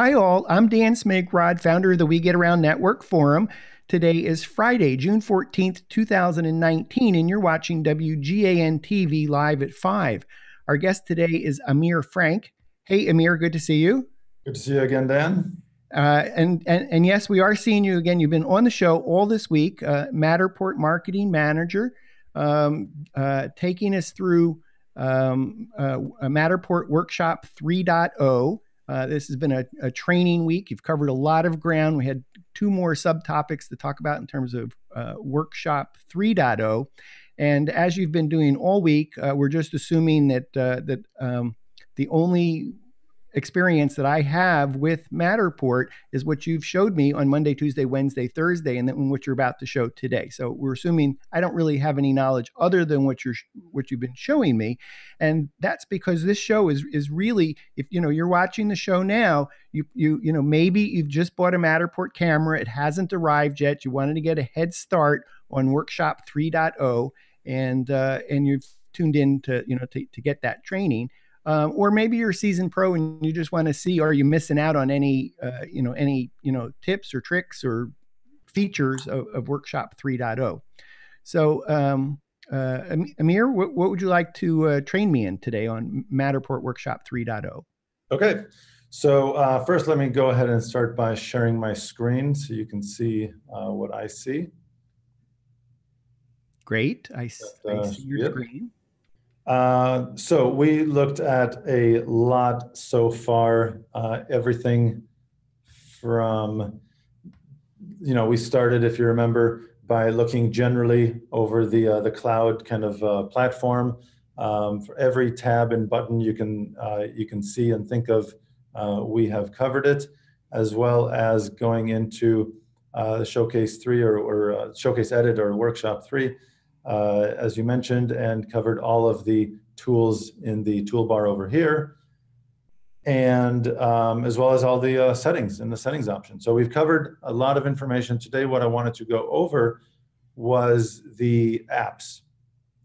Hi all, I'm Dan Smigrod, founder of the We Get Around Network Forum. Today is Friday, June 14th, 2019, and you're watching WGAN-TV live at 5. Our guest today is Amir Frank. Hey Amir, good to see you. Good to see you again, Dan. And yes, we are seeing you again. You've been on the show all this week, Matterport Marketing Manager, taking us through Matterport Workshop 3.0. This has been a training week. You've covered a lot of ground. We had two more subtopics to talk about in terms of Workshop 3.0. And as you've been doing all week, we're just assuming that, the only experience that I have with Matterport is what you've showed me on Monday, Tuesday, Wednesday, Thursday, and then what you're about to show today. So we're assuming I don't really have any knowledge other than what you've been showing me. And that's because this show is really, if you know, you're watching the show now, you know, maybe you've just bought a Matterport camera. It hasn't arrived yet. You wanted to get a head start on Workshop 3.0 and you've tuned in to, you know, to get that training. Or maybe you're a seasoned pro and you just want to see, are you missing out on any tips or tricks or features of Workshop 3.0? So, Amir, what would you like to train me in today on Matterport Workshop 3.0? Okay. So first, let me go ahead and start by sharing my screen so you can see what I see. Great. I see your screen. So we looked at a lot so far, everything from, you know, we started, if you remember, by looking generally over the cloud kind of platform. For every tab and button you can see and think of, we have covered it, as well as going into Showcase 3 or Showcase Editor or Workshop 3. As you mentioned, and covered all of the tools in the toolbar over here, and as well as all the settings and the settings option. So we've covered a lot of information today. What I wanted to go over was the apps.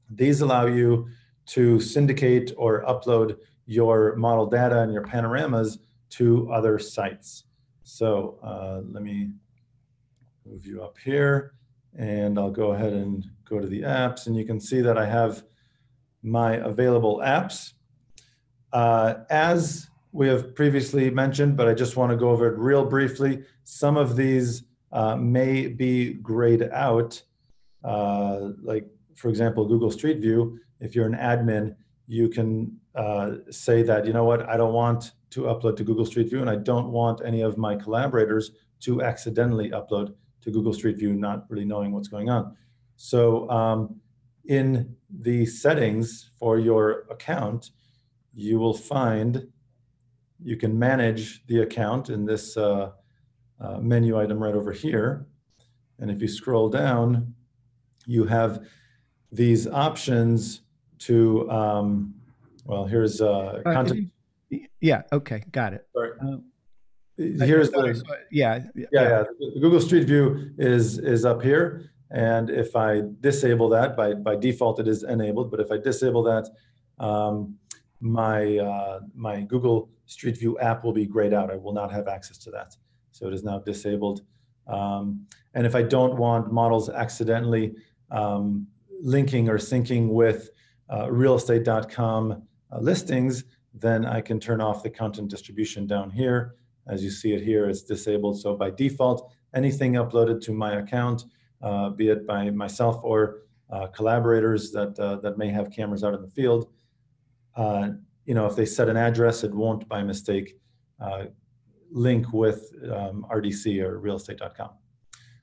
These allow you to syndicate or upload your model data and your panoramas to other sites. So let me move you up here. And I'll go ahead and go to the apps, and you can see that I have my available apps. As we have previously mentioned, but I just want to go over it real briefly, some of these may be grayed out. Like, for example, Google Street View, if you're an admin, you can say that, you know what, I don't want to upload to Google Street View, and I don't want any of my collaborators to accidentally upload to Google Street View, not really knowing what's going on. So in the settings for your account, you will find you can manage the account in this menu item right over here. And if you scroll down, you have these options to, well, here's content. Yeah, okay, got it. Sorry. Here's the, yeah. The Google Street View is up here, and if I disable that, by default it is enabled. But if I disable that, my Google Street View app will be grayed out. I will not have access to that, so it is now disabled. And if I don't want models accidentally linking or syncing with Realestate.com listings, then I can turn off the content distribution down here. As you see it here, it's disabled. So by default, anything uploaded to my account, be it by myself or collaborators that may have cameras out in the field, you know, if they set an address, it won't by mistake link with RDC or realestate.com.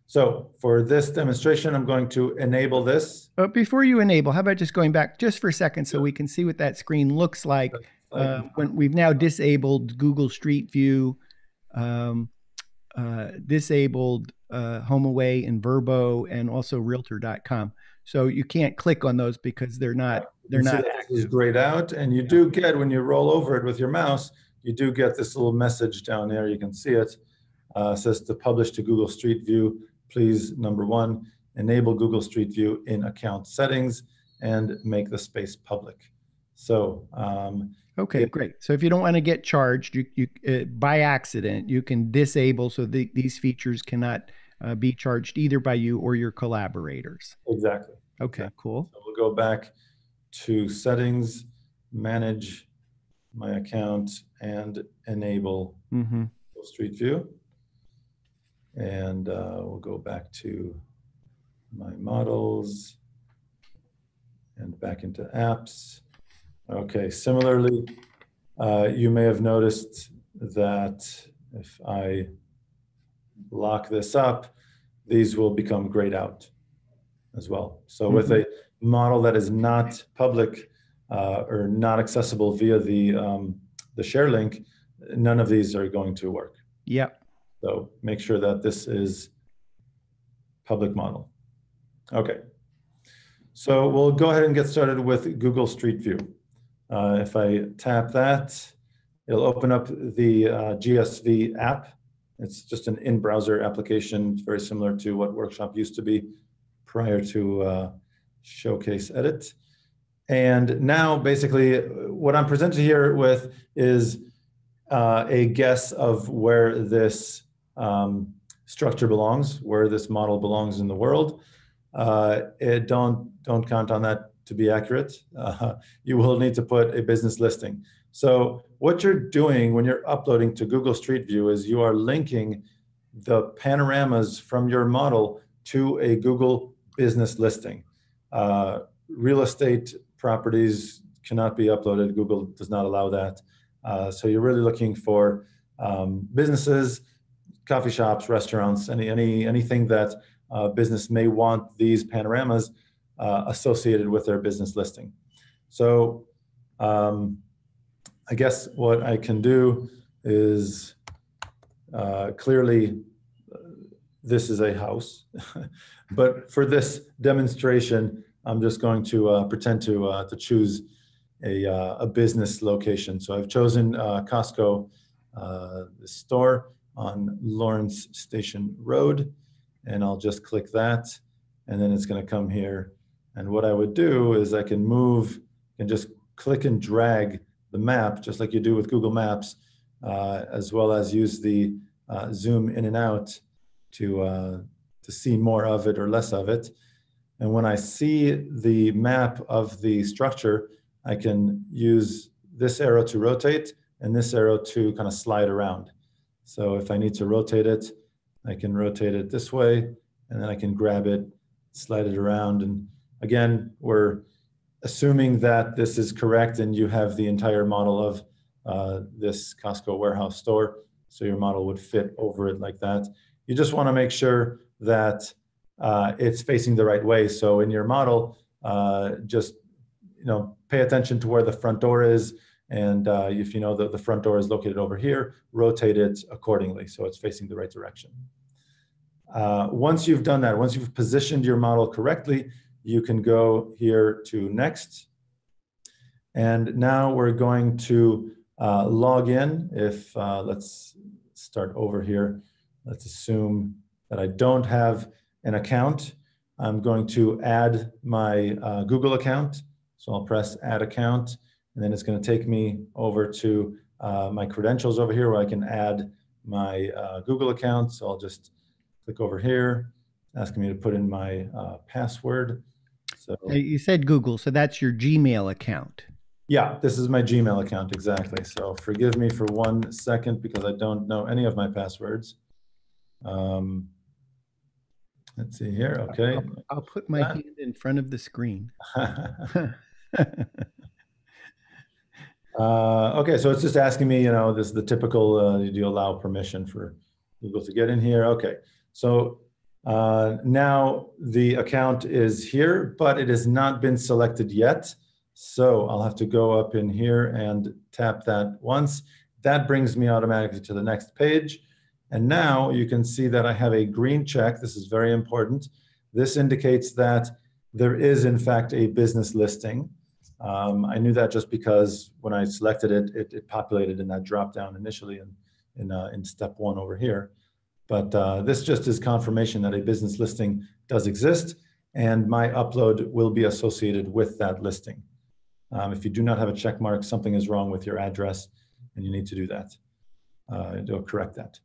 So for this demonstration, I'm going to enable this. But before you enable, how about just going back just for a second so we can see what that screen looks like when we've now disabled Google Street View, disabled HomeAway and Vrbo, and also Realtor.com. So you can't click on those because they're not active. It's grayed out, and you do get, when you roll over it with your mouse, you do get this little message down there. You can see it. It says to publish to Google Street View, please, #1, enable Google Street View in account settings and make the space public. So Okay, yeah. Great. So if you don't want to get charged, you by accident, you can disable so these features cannot be charged either by you or your collaborators. Exactly. Okay, cool. So we'll go back to settings, manage my account, and enable Google Street View. And we'll go back to my models and back into apps. Okay, similarly, you may have noticed that if I lock this up, these will become grayed out as well. So with a model that is not public or not accessible via the share link, none of these are going to work. Yep. So make sure that this is public model. Okay. So we'll go ahead and get started with Google Street View. If I tap that, it'll open up the GSV app. It's just an in-browser application, very similar to what Workshop used to be prior to Showcase Edit. And now, basically, what I'm presented here with is a guess of where this structure belongs, where this model belongs in the world. Don't count on that to be accurate. You will need to put a business listing. So what you're doing when you're uploading to Google Street View is you are linking the panoramas from your model to a Google business listing. Real estate properties cannot be uploaded. Google does not allow that. So you're really looking for businesses, coffee shops, restaurants, anything that business may want these panoramas associated with their business listing. So I guess what I can do is clearly this is a house, but for this demonstration, I'm just going to pretend to choose a business location. So I've chosen Costco, the store on Lawrence Station Road, and I'll just click that, and then it's going to come here. And what I would do is I can move and just click and drag the map, just like you do with Google Maps, as well as use the zoom in and out to see more of it or less of it. And when I see the map of the structure, I can use this arrow to rotate and this arrow to kind of slide around. So if I need to rotate it, I can rotate it this way, and then I can grab it, slide it around. And again, we're assuming that this is correct and you have the entire model of this Costco warehouse store. So your model would fit over it like that. You just want to make sure that it's facing the right way. So in your model, just pay attention to where the front door is. And if you know that the front door is located over here, rotate it accordingly so it's facing the right direction. Once you've done that, once you've positioned your model correctly, you can go here to next. And now we're going to log in. If let's start over here. Let's assume that I don't have an account. I'm going to add my Google account. So I'll press add account, and then it's going to take me over to my credentials over here where I can add my Google account. So I'll just click over here, asking me to put in my password. So you said Google, so that's your Gmail account. Yeah, this is my Gmail account, exactly. So forgive me for 1 second because I don't know any of my passwords. Let's see here, okay. I'll put my hand in front of the screen. Okay, so it's just asking me, this is the typical, do you allow permission for Google to get in here? Okay, so now the account is here, but it has not been selected yet. So I'll have to go up in here and tap that once. That brings me automatically to the next page. And now you can see that I have a green check. This is very important. This indicates that there is, in fact, a business listing. I knew that just because when I selected it, it populated in that drop-down initially in step one over here. But this just is confirmation that a business listing does exist, and my upload will be associated with that listing. If you do not have a check mark, something is wrong with your address and you need to do that. It'll correct that.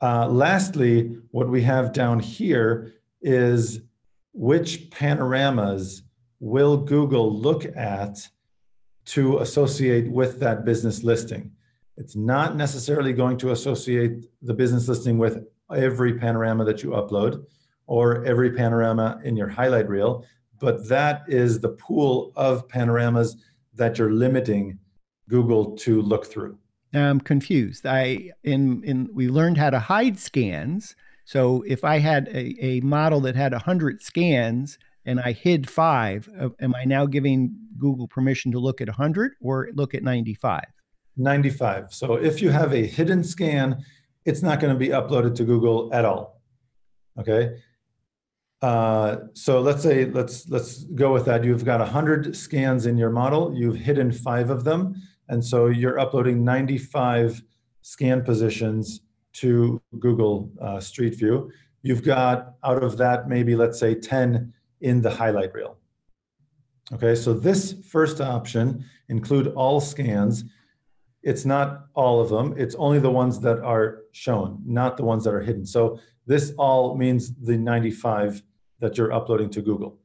Lastly, what we have down here is which panoramas will Google look at to associate with that business listing. It's not necessarily going to associate the business listing with every panorama that you upload or every panorama in your highlight reel, but that is the pool of panoramas that you're limiting Google to look through. I'm confused. We learned how to hide scans. So if I had a model that had 100 scans and I hid 5, am I now giving Google permission to look at 100 or look at 95? 95. So if you have a hidden scan, it's not going to be uploaded to Google at all. Okay. So let's say, let's go with that. You've got 100 scans in your model. You've hidden 5 of them. And so you're uploading 95 scan positions to Google Street View. You've got out of that, maybe let's say 10 in the highlight reel. Okay, so this first option, include all scans. It's not all of them, it's only the ones that are shown, not the ones that are hidden. So this all means the 95 that you're uploading to Google.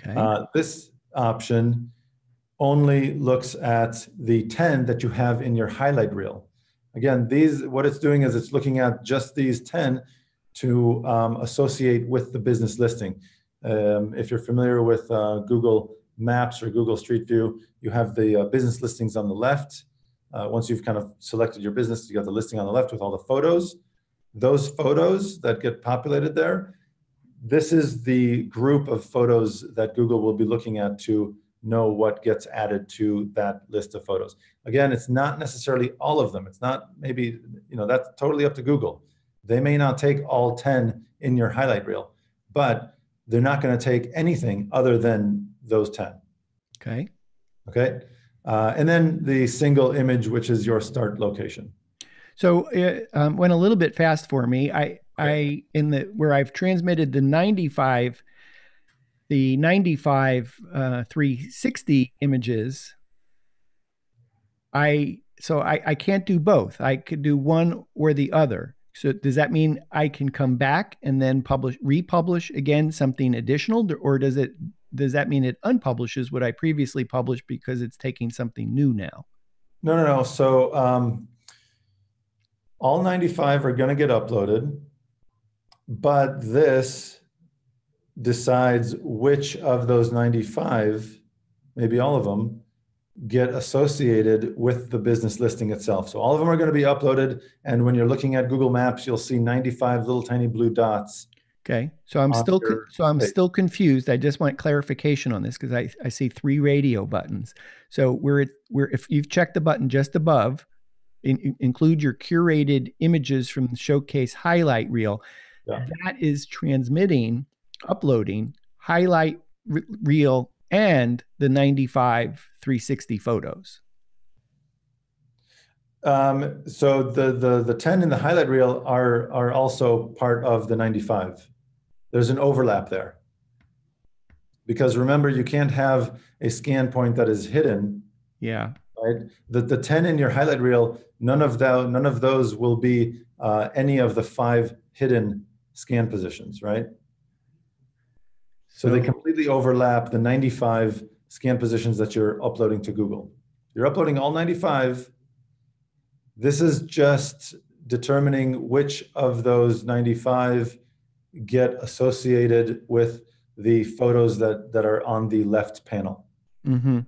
Okay. This option only looks at the 10 that you have in your highlight reel. Again, what it's doing is it's looking at just these 10 to associate with the business listing. If you're familiar with Google Maps or Google Street View, you have the business listings on the left. Once you've kind of selected your business, you got the listing on the left with all the photos. Those photos that get populated there, this is the group of photos that Google will be looking at to know what gets added to that list of photos. Again, it's not necessarily all of them. It's not maybe, you know, that's totally up to Google. They may not take all 10 in your highlight reel, but they're not going to take anything other than those 10. Okay. Okay. And then the single image, which is your start location. So it went a little bit fast for me. Where I've transmitted the 95 360 images, I can't do both. I could do one or the other. So does that mean I can come back and then republish again something additional, or does that mean it unpublishes what I previously published because it's taking something new now? No. So all 95 are going to get uploaded, but this decides which of those 95, maybe all of them, get associated with the business listing itself. So all of them are going to be uploaded. And when you're looking at Google Maps, you'll see 95 little tiny blue dots. Okay. So I'm still confused. I just want clarification on this because I see 3 radio buttons. So if you've checked the button just above, include your curated images from the Showcase highlight reel. Yeah. That is transmitting, uploading highlight reel and the 95 360 photos. So the 10 in the highlight reel are also part of the 95. There's an overlap there. Because remember, you can't have a scan point that is hidden. Yeah. Right? The 10 in your highlight reel, none of those will be any of the 5 hidden scan positions, right? So they completely overlap the 95 scan positions that you're uploading to Google. You're uploading all 95. This is just determining which of those 95 get associated with the photos that are on the left panel. Mm-hmm.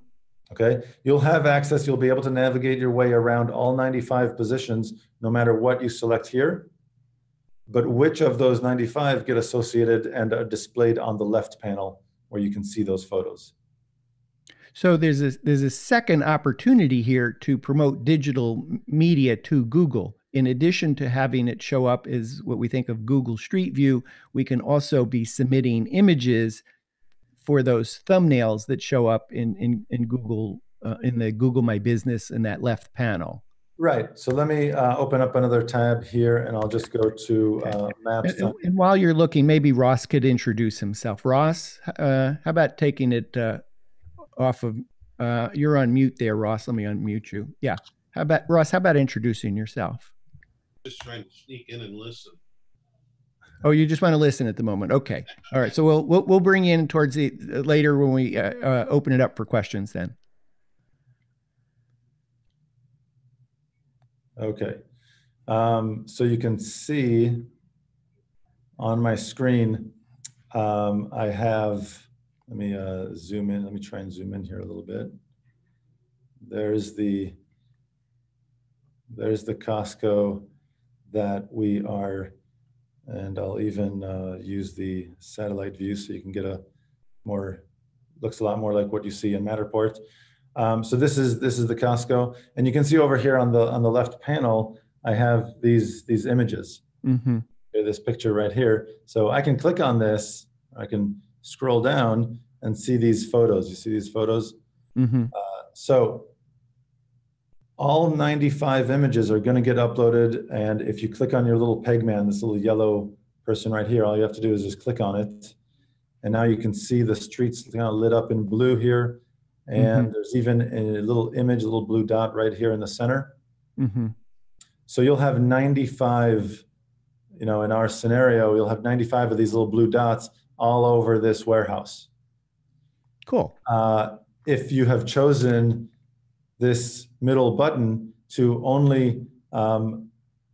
Okay. You'll have access. You'll be able to navigate your way around all 95 positions, no matter what you select here. But which of those 95 get associated and are displayed on the left panel where you can see those photos? So there's a second opportunity here to promote digital media to Google. In addition to having it show up as what we think of Google Street View, we can also be submitting images for those thumbnails that show up in Google, in the Google My Business in that left panel. Right. So let me open up another tab here, and I'll just go to Maps. And while you're looking, maybe Ross could introduce himself. Ross, how about taking it off of You're on mute there, Ross. Let me unmute you. Yeah. How about Ross? How about introducing yourself? Just trying to sneak in and listen. Oh, you just want to listen at the moment. Okay. All right. So we'll bring you in towards the later when we open it up for questions then. Okay. So you can see on my screen, I have, let me zoom in. Let me try and zoom in here a little bit. There's the Costco that we are, and I'll even use the satellite view so you can get a more, looks a lot more like what you see in Matterport. So this is the Costco, and you can see over here on the left panel, I have these images. Mm-hmm. This picture right here. So I can click on this. I can scroll down and see these photos. You see these photos? Mm-hmm. So all 95 images are going to get uploaded. And if you click on your little Pegman, this little yellow person right here, all you have to do is just click on it. And now you can see the streets kind of lit up in blue here. And mm-hmm. there's even a little image, a little blue dot right here in the center. Mm-hmm. So you'll have 95, you know, in our scenario, you'll have 95 of these little blue dots all over this warehouse. Cool. If you have chosen this middle button to only correlate,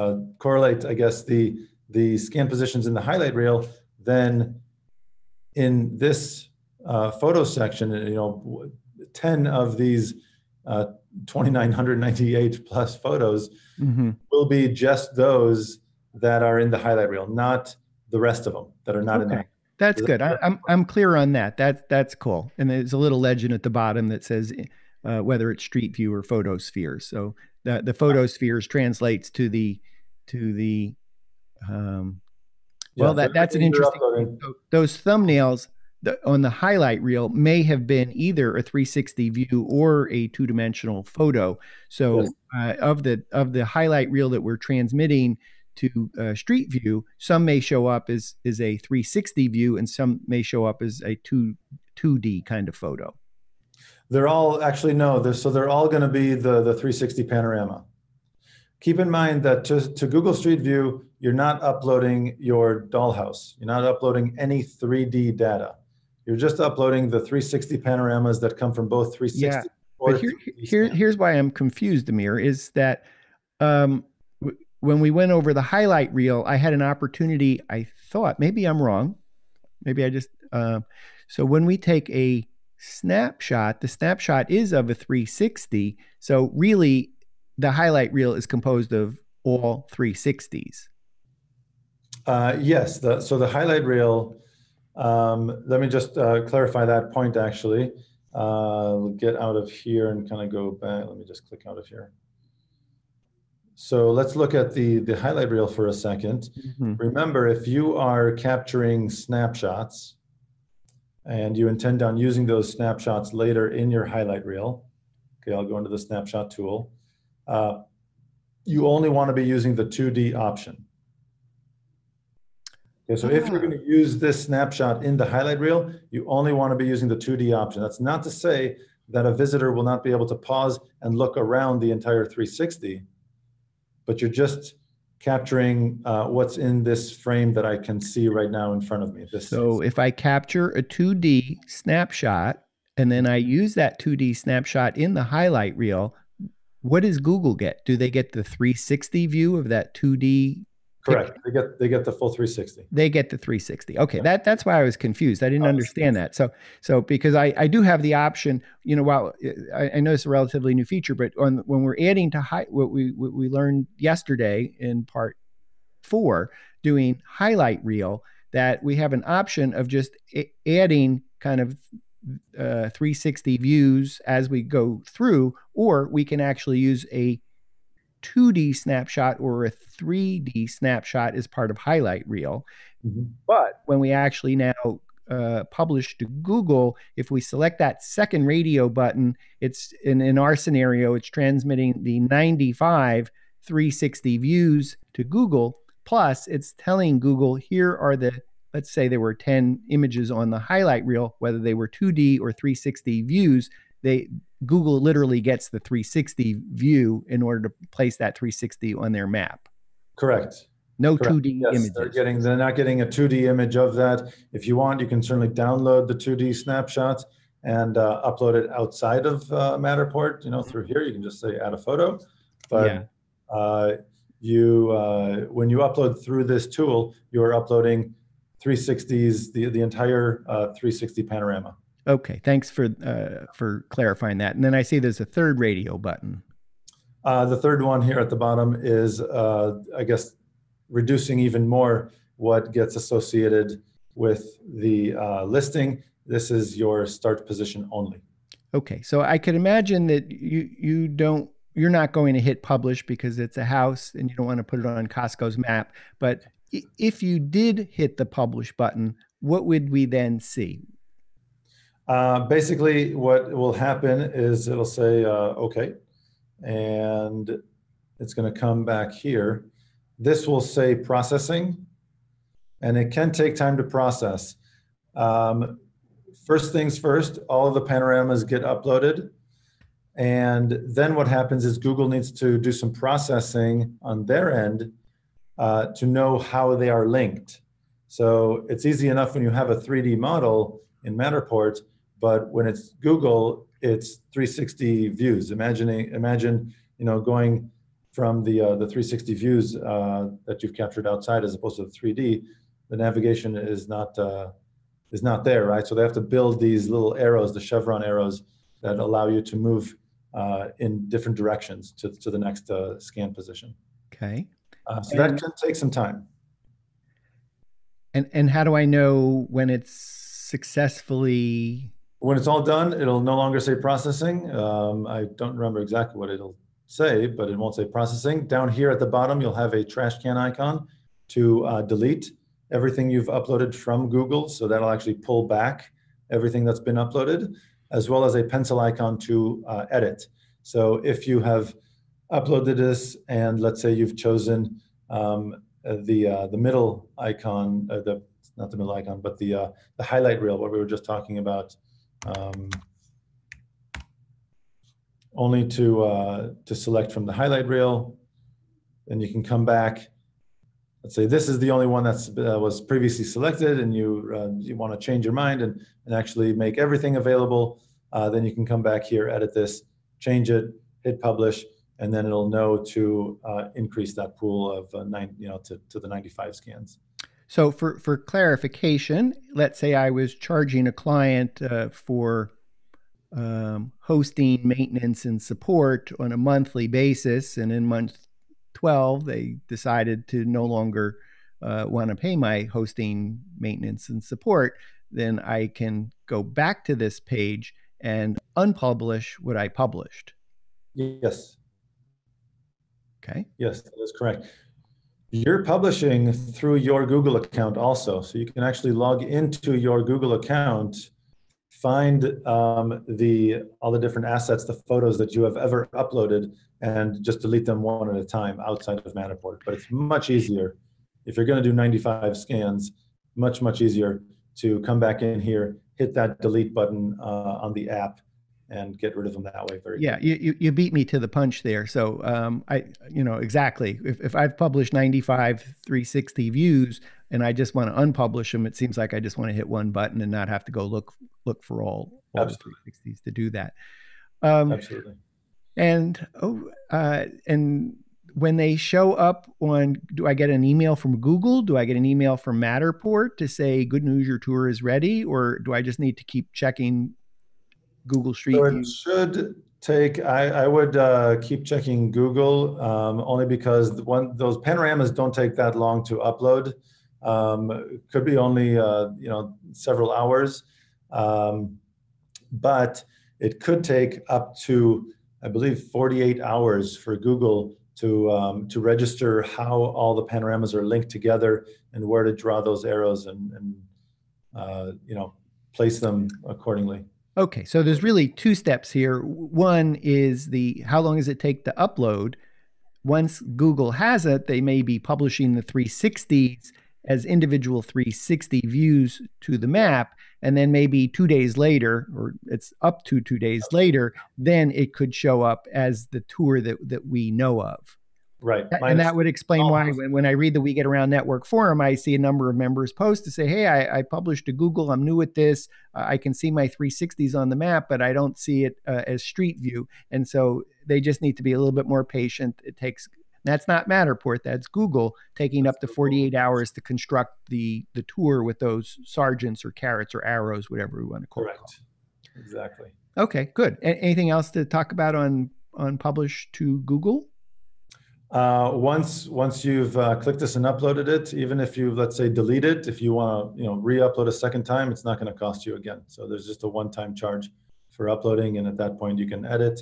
I guess, the scan positions in the highlight reel, then in this photo section, 10 of these 2,998 plus photos mm-hmm. will be just those that are in the highlight reel, not the rest of them that are not okay. in there. That's good. I'm clear on that. That's cool. And there's a little legend at the bottom that says whether it's Street View or Photosphere. So the Photospheres translates to the. Well, yeah, that's an interesting. Those thumbnails on the highlight reel may have been either a 360 view or a two-dimensional photo. So yes. Of the highlight reel that we're transmitting to Street View, some may show up as a 360 view, and some may show up as a 2D kind of photo. They're all actually they're all going to be the 360 panorama. Keep in mind that to Google Street View, you're not uploading your dollhouse. You're not uploading any 3D data. You're just uploading the 360 panoramas that come from both 360. Yeah, but here's why I'm confused, Amir, is that when we went over the highlight reel, I had an opportunity, I thought, maybe I'm wrong. Maybe I just, so when we take a snapshot, the snapshot is of a 360. So really the highlight reel is composed of all 360s. Yes, so the highlight reel, let me just clarify that point actually. We'll get out of here and kind of go back. Let me just click out of here. So let's look at the highlight reel for a second. Mm-hmm. Remember, if you are capturing snapshots and you intend on using those snapshots later in your highlight reel, okay, I'll go into the snapshot tool. You only want to be using the 2D option. Okay, so if you're going to use this snapshot in the highlight reel, you only want to be using the 2D option. That's not to say that a visitor will not be able to pause and look around the entire 360, but you're just capturing what's in this frame that I can see right now in front of me. So if I capture a 2D snapshot and then I use that 2D snapshot in the highlight reel, what does Google get? Do they get the 360 view of that 2D? Correct. Picture? They get the full 360. They get the 360. Okay, yeah. That's why I was confused. I didn't understand that. So because I do have the option, while I know it's a relatively new feature, but when we're adding to what we learned yesterday in part 4, doing highlight reel, that we have an option of just adding kind of 360 views as we go through, or we can actually use a 2D snapshot or a 3D snapshot as part of highlight reel. Mm-hmm. But when we actually now publish to Google, if we select that second radio button, it's in our scenario, it's transmitting the 95 360 views to Google. Plus, it's telling Google, here are the let's say there were 10 images on the highlight reel, whether they were 2D or 360 views, Google literally gets the 360 view in order to place that 360 on their map. Correct. No 2D images. They're not getting a 2D image of that. If you want, you can certainly download the 2D snapshots and upload it outside of Matterport. You know, through here, you can just say add a photo. But yeah. When you upload through this tool, you are uploading 360s, the entire 360 panorama. Okay, thanks for clarifying that. And then I see there's a third radio button. The third one here at the bottom is, I guess, reducing even more what gets associated with the listing. This is your start position only. Okay, so I could imagine that you're not going to hit publish because it's a house and you don't want to put it on Costco's map. But if you did hit the publish button, what would we then see? Basically, what will happen is it'll say, okay, and it's going to come back here. This will say processing, and it can take time to process. First things first, all of the panoramas get uploaded. And then what happens is Google needs to do some processing on their end to know how they are linked. So it's easy enough when you have a 3D model in Matterport, but when it's Google, it's 360 views. Imagine, you know, going from the 360 views that you've captured outside, as opposed to the 3D, the navigation is not there, right? So they have to build these little arrows, the chevron arrows, that allow you to move in different directions to the next scan position. Okay. So that can take some time. And how do I know when it's successfully? When it's all done, it'll no longer say processing. I don't remember exactly what it'll say, but it won't say processing. Down here at the bottom, you'll have a trash can icon to delete everything you've uploaded from Google. So that'll actually pull back everything that's been uploaded, as well as a pencil icon to edit. So if you have uploaded this and let's say you've chosen the middle icon, not the middle icon, but the highlight reel, what we were just talking about, only to select from the highlight reel, and you can come back. Let's say this is the only one that was previously selected, and you want to change your mind and actually make everything available. Then you can come back here, edit this, change it, hit publish, and then it'll know to increase that pool of to the 95 scans. So for clarification, let's say I was charging a client for hosting, maintenance, and support on a monthly basis. And in month 12, they decided to no longer want to pay my hosting, maintenance, and support. Then I can go back to this page and unpublish what I published. Yes. Okay. Yes, that is correct. You're publishing through your Google account also. So you can actually log into your Google account, find all the different assets, the photos that you have ever uploaded, and just delete them one at a time outside of Matterport. But it's much easier, if you're going to do 95 scans, much, much easier to come back in here, hit that delete button on the app, and get rid of them that way. Yeah, you beat me to the punch there. So exactly. If I've published 95 360 views and I just want to unpublish them, it seems like I just want to hit one button and not have to go look for all the 360s to do that. Absolutely. And and when they show up on, do I get an email from Google? Do I get an email from Matterport to say good news, your tour is ready, or do I just need to keep checking Google Street View? So it should take, I would keep checking Google only because those panoramas don't take that long to upload. Could be only several hours, but it could take up to, I believe, 48 hours for Google to register how all the panoramas are linked together and where to draw those arrows and place them accordingly. Okay, so there's really two steps here. One is how long does it take to upload? Once Google has it, they may be publishing the 360s as individual 360 views to the map, and then maybe 2 days later, or it's up to 2 days later, then it could show up as the tour that we know of. Right. And that would explain why when I read the We Get Around Network Forum, I see a number of members post to say, hey, I published to Google. I'm new at this. I can see my 360s on the map, but I don't see it as Street View. And so they just need to be a little bit more patient. It takes, that's not Matterport, that's Google, taking up to 48 hours to construct the tour with those sergeants or carrots or arrows, whatever we want to call it. Correct. Exactly. Okay, good. Anything else to talk about on publish to Google? Once you've clicked this and uploaded it, even if you, let's say, delete it, if you want to, re-upload a second time, it's not going to cost you again. So there's just a one-time charge for uploading. And at that point, you can edit,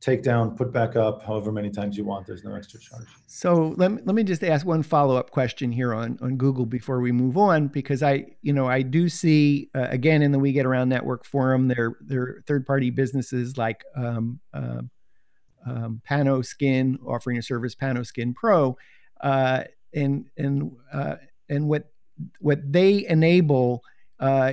take down, put back up, however many times you want. There's no extra charge. So let me just ask one follow-up question here on Google before we move on, because I do see, again, in the We Get Around Network Forum, there are third-party businesses like, Pano Skin offering a service, Pano Skin Pro, and what they enable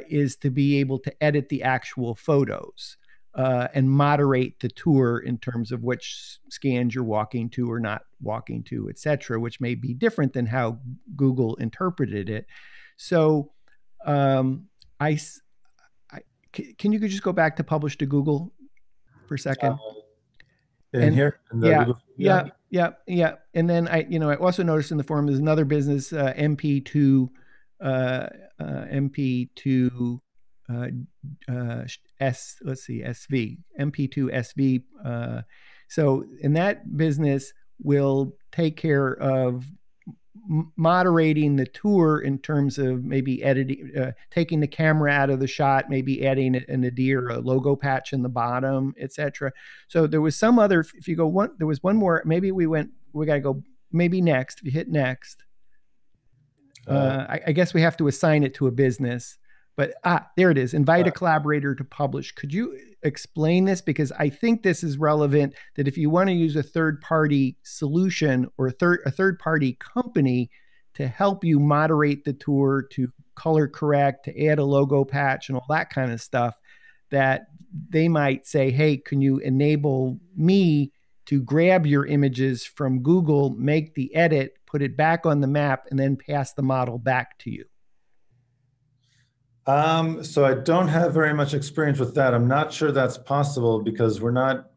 is to be able to edit the actual photos and moderate the tour in terms of which scans you're walking to or not walking to, etc., which may be different than how Google interpreted it. So, can you just go back to publish to Google for a second? Yeah. And then I also noticed in the forum there's another business, MP2SV. So in that business will take care of moderating the tour in terms of maybe editing, taking the camera out of the shot, maybe adding an nadir, a logo patch in the bottom, etc. So there was some other, if you go one, there was one more, maybe we got to go maybe next, if you hit next, I guess we have to assign it to a business, but there it is. Invite a collaborator to publish. Could you explain this? Because I think this is relevant, that if you want to use a third-party solution or a third-party company to help you moderate the tour, to color correct, to add a logo patch and all that kind of stuff, that they might say, hey, can you enable me to grab your images from Google, make the edit, put it back on the map, and then pass the model back to you? So I don't have very much experience with that. I'm not sure that's possible because we're not,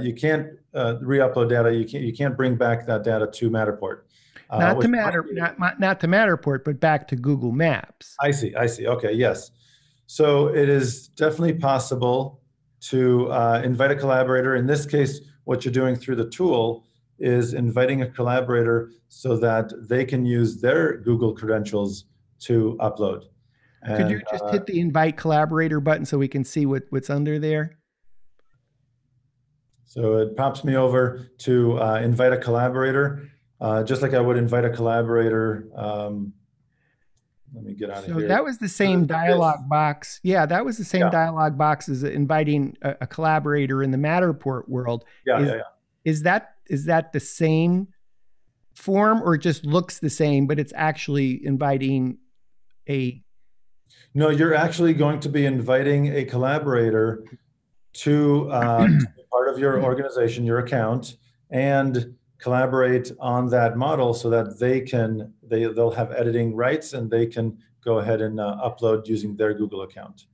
you can't re-upload data. You can't bring back that data to Matterport. Not to Matterport, but back to Google Maps. I see. Okay, yes. So it is definitely possible to invite a collaborator. In this case, what you're doing through the tool is inviting a collaborator so that they can use their Google credentials to upload. Could you just hit the invite collaborator button so we can see what's under there? So it pops me over to invite a collaborator, just like I would invite a collaborator. Let me get out of here. So that was the same dialog box. Yeah, that was the same dialog box as inviting a collaborator in the Matterport world. Yeah. Is that the same form, or it just looks the same, but it's actually inviting a... No, you're actually going to be inviting a collaborator to be part of your organization, your account, and collaborate on that model so that they'll have editing rights and they can go ahead and upload using their Google account.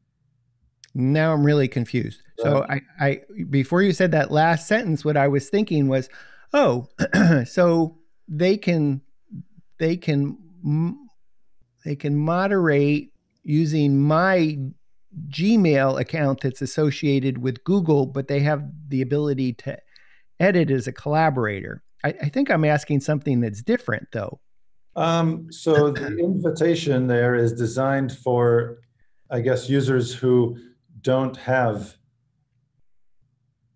Now I'm really confused. So I before you said that last sentence, what I was thinking was, oh, so they can moderate using my Gmail account that's associated with Google, but they have the ability to edit as a collaborator. I think I'm asking something that's different, though. So the invitation there is designed for, I guess, users who don't have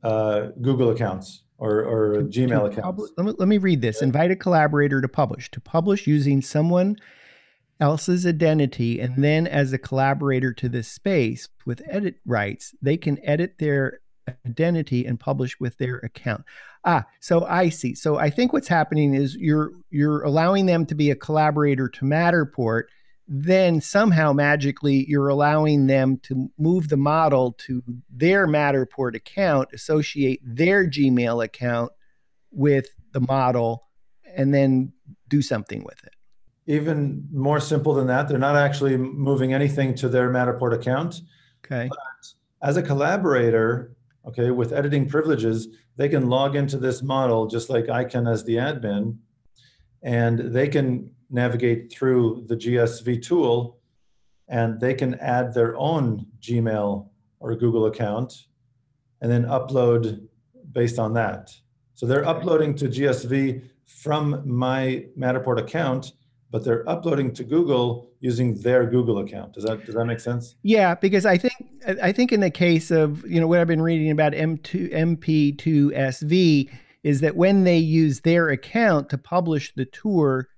Google accounts or Gmail accounts. Let me read this. Invite a collaborator to publish using someone else's identity, and then as a collaborator to this space with edit rights, they can edit their identity and publish with their account. Ah, so I see. So I think what's happening is you're allowing them to be a collaborator to Matterport. Then somehow magically you're allowing them to move the model to their Matterport account, associate their Gmail account with the model, and then do something with it. Even more simple than that, they're not actually moving anything to their Matterport account. Okay. But as a collaborator, okay, with editing privileges, they can log into this model just like I can as the admin, and they can navigate through the GSV tool, and they can add their own Gmail or Google account and then upload based on that. So they're uploading to GSV from my Matterport account, but they're uploading to Google using their Google account. Does that make sense? Yeah, because I think in the case of, you know, what I've been reading about MP2SV is that when they use their account to publish the tour,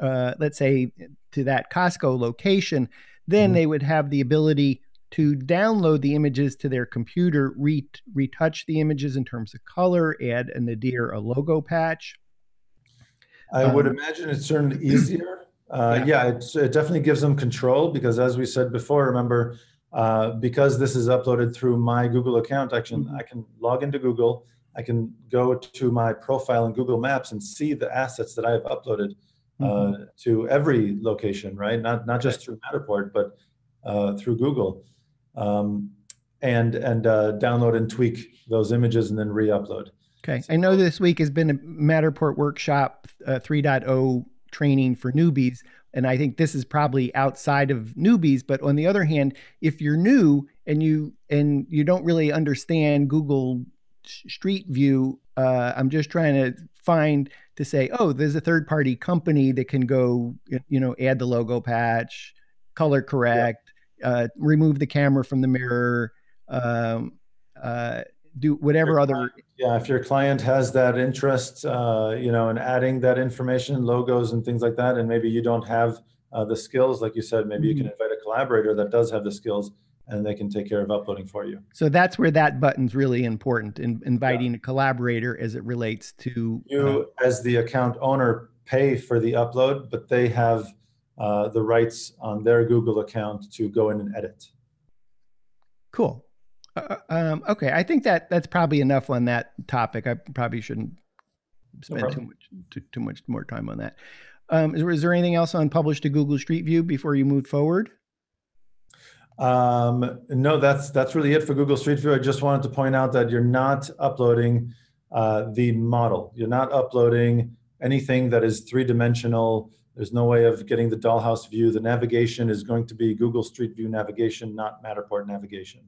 let's say to that Costco location, then they would have the ability to download the images to their computer, retouch the images in terms of color, add an adhere, a logo patch. I would imagine it's certainly easier. It definitely gives them control because, as we said before, remember, because this is uploaded through my Google account, I can log into Google, I can go to my profile in Google Maps and see the assets that I have uploaded to every location, right? Not just through Matterport, but through Google, and download and tweak those images and then re-upload. Okay, I know this week has been a Matterport Workshop 3.0 training for newbies, and I think this is probably outside of newbies. But on the other hand, if you're new and you don't really understand Google Street View, I'm just trying to find to say, oh, there's a third-party company that can go, you know, add the logo patch, color correct, remove the camera from the mirror, do whatever other. Yeah, if your client has that interest, you know, in adding that information, logos and things like that, and maybe you don't have the skills, like you said, maybe you can invite a collaborator that does have the skills, and they can take care of uploading for you. So that's where that button's really important, in inviting a collaborator as it relates to... You, as the account owner, pay for the upload, but they have the rights on their Google account to go in and edit. Cool. Okay, I think that's probably enough on that topic. I probably shouldn't spend too much more time on that. Is there anything else on Publish to Google Street View before you move forward? No, that's really it for Google Street View. I just wanted to point out that you're not uploading the model. You're not uploading anything that is three-dimensional. There's no way of getting the dollhouse view. The navigation is going to be Google Street View navigation, not Matterport navigation.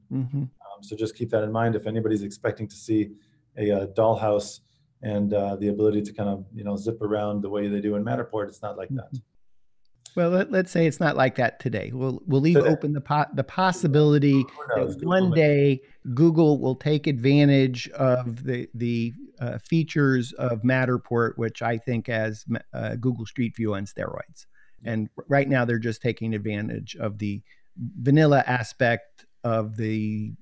So just keep that in mind if anybody's expecting to see a dollhouse and the ability to kind of, you know, zip around the way they do in Matterport. It's not like that. Well, let's say it's not like that today. We'll leave open the possibility that one day Google will take advantage of the features of Matterport, which I think as Google Street View on steroids. And right now they're just taking advantage of the vanilla aspect of the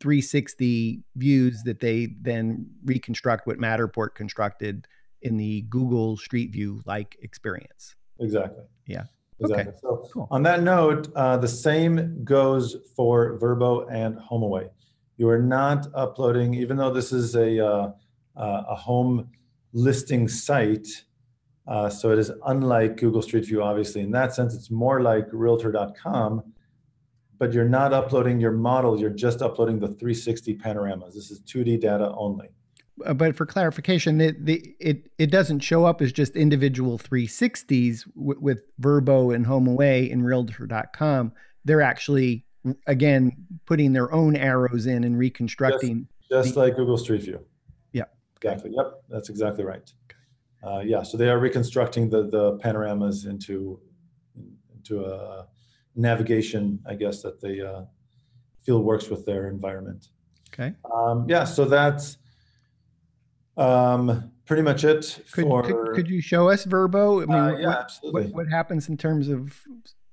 360 views that they then reconstruct what Matterport constructed in the Google Street View-like experience. Exactly. Yeah. Exactly. Okay. So cool. On that note, the same goes for Vrbo and HomeAway. You are not uploading, even though this is a home listing site, so it is unlike Google Street View, obviously. In that sense, it's more like Realtor.com, but you're not uploading your model. You're just uploading the 360 panoramas. This is 2D data only. But for clarification, it doesn't show up as just individual 360s with Vrbo and HomeAway and Realtor.com. They're actually, again, putting their own arrows in and reconstructing. Just like Google Street View. Yeah. Exactly. Yep. That's exactly right. Okay. So they are reconstructing the panoramas into a navigation, I guess, that they feel works with their environment. Okay. So that's... pretty much it. Could you show us Vrbo? I mean, absolutely. What happens in terms of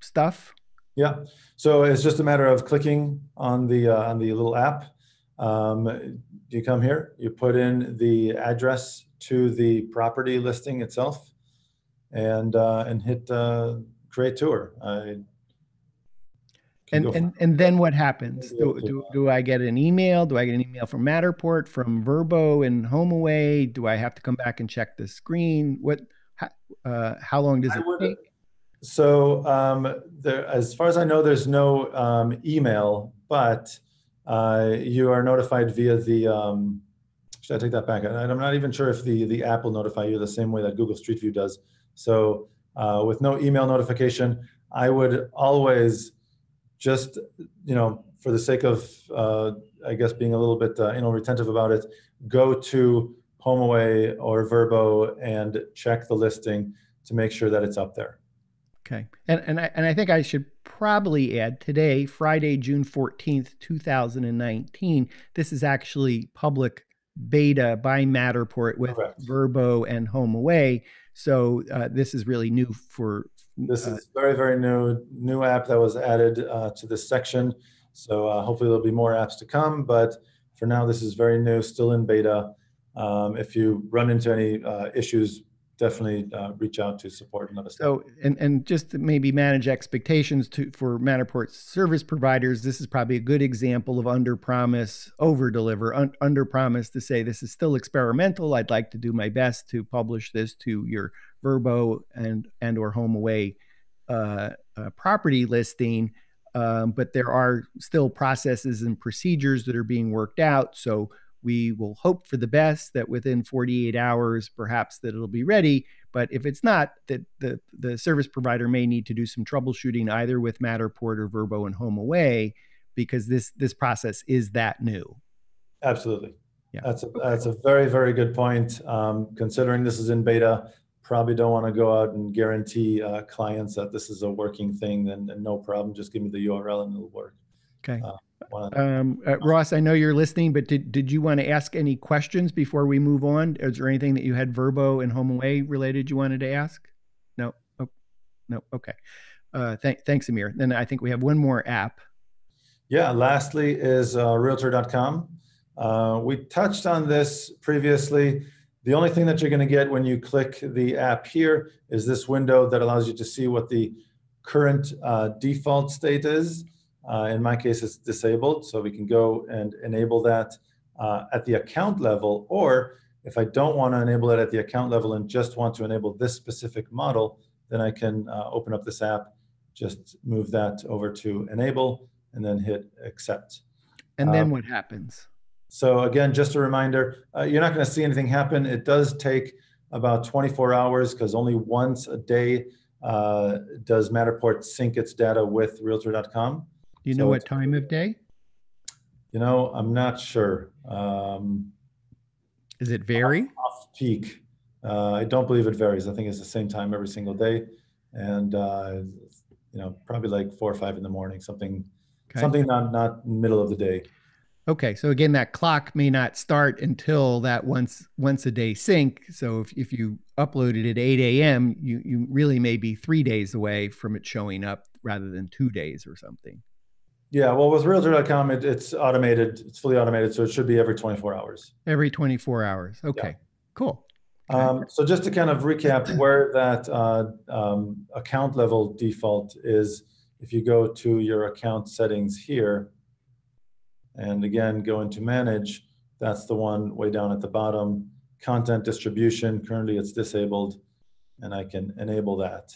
stuff? Yeah. So it's just a matter of clicking on the little app, You come here, you put in the address to the property listing itself, and hit create tour. And then what happens? Do I get an email? Do I get an email from Matterport, from Vrbo and HomeAway? Do I have to come back and check the screen? How long does it take? So as far as I know, there's no email, but you are notified via the, should I take that back? I'm not even sure if the app will notify you the same way that Google Street View does. So with no email notification, I would always just, you know, for the sake of, I guess, being a little bit retentive about it, go to HomeAway or Vrbo and check the listing to make sure that it's up there. Okay. And I think I should probably add today, Friday, June 14th, 2019, this is actually public beta by Matterport with Vrbo and HomeAway. So this is really new for... This is very, very new app that was added to this section. So hopefully there'll be more apps to come, but for now, this is very new, still in beta. If you run into any issues, definitely reach out to support and let us know. So, and just to maybe manage expectations for Matterport's service providers, this is probably a good example of under promise, over deliver. Under promise to say, this is still experimental. I'd like to do my best to publish this to your Vrbo and or HomeAway property listing. But there are still processes and procedures that are being worked out. So we will hope for the best that within 48 hours, perhaps that it'll be ready. But if it's not, that the service provider may need to do some troubleshooting either with Matterport or Vrbo and HomeAway, because this process is that new. Absolutely. Yeah. That's a very, very good point. Considering this is in beta, probably don't want to go out and guarantee clients that this is a working thing and no problem. Just give me the URL and it'll work. Okay. Ross, I know you're listening, but did you want to ask any questions before we move on? Is there anything that you had Vrbo and HomeAway related you wanted to ask? No? Oh, no? Okay. Thanks, Amir. Then I think we have one more app. Yeah, lastly is Realtor.com. We touched on this previously. The only thing that you're going to get when you click the app here is this window that allows you to see what the current default state is. In my case, it's disabled, so we can go and enable that at the account level, or if I don't want to enable it at the account level and just want to enable this specific model, then I can open up this app, just move that over to enable, and then hit accept. And then what happens? So again, just a reminder, you're not going to see anything happen. It does take about 24 hours because only once a day does Matterport sync its data with Realtor.com. Do you know what time of day? You know, I'm not sure. Is it vary? Off peak. I don't believe it varies. I think it's the same time every single day. And, you know, probably like 4 or 5 in the morning, something not middle of the day. Okay. So again, that clock may not start until that once a day sync. So if you uploaded at 8 a.m., you really may be 3 days away from it showing up rather than 2 days or something. Yeah, well, with Realtor.com, it's automated. It's fully automated, so it should be every 24 hours. Every 24 hours. Okay, yeah. Cool. So just to kind of recap where that account level default is, if you go to your account settings here, and again, go into manage, that's the one way down at the bottom. Content distribution, currently it's disabled, and I can enable that.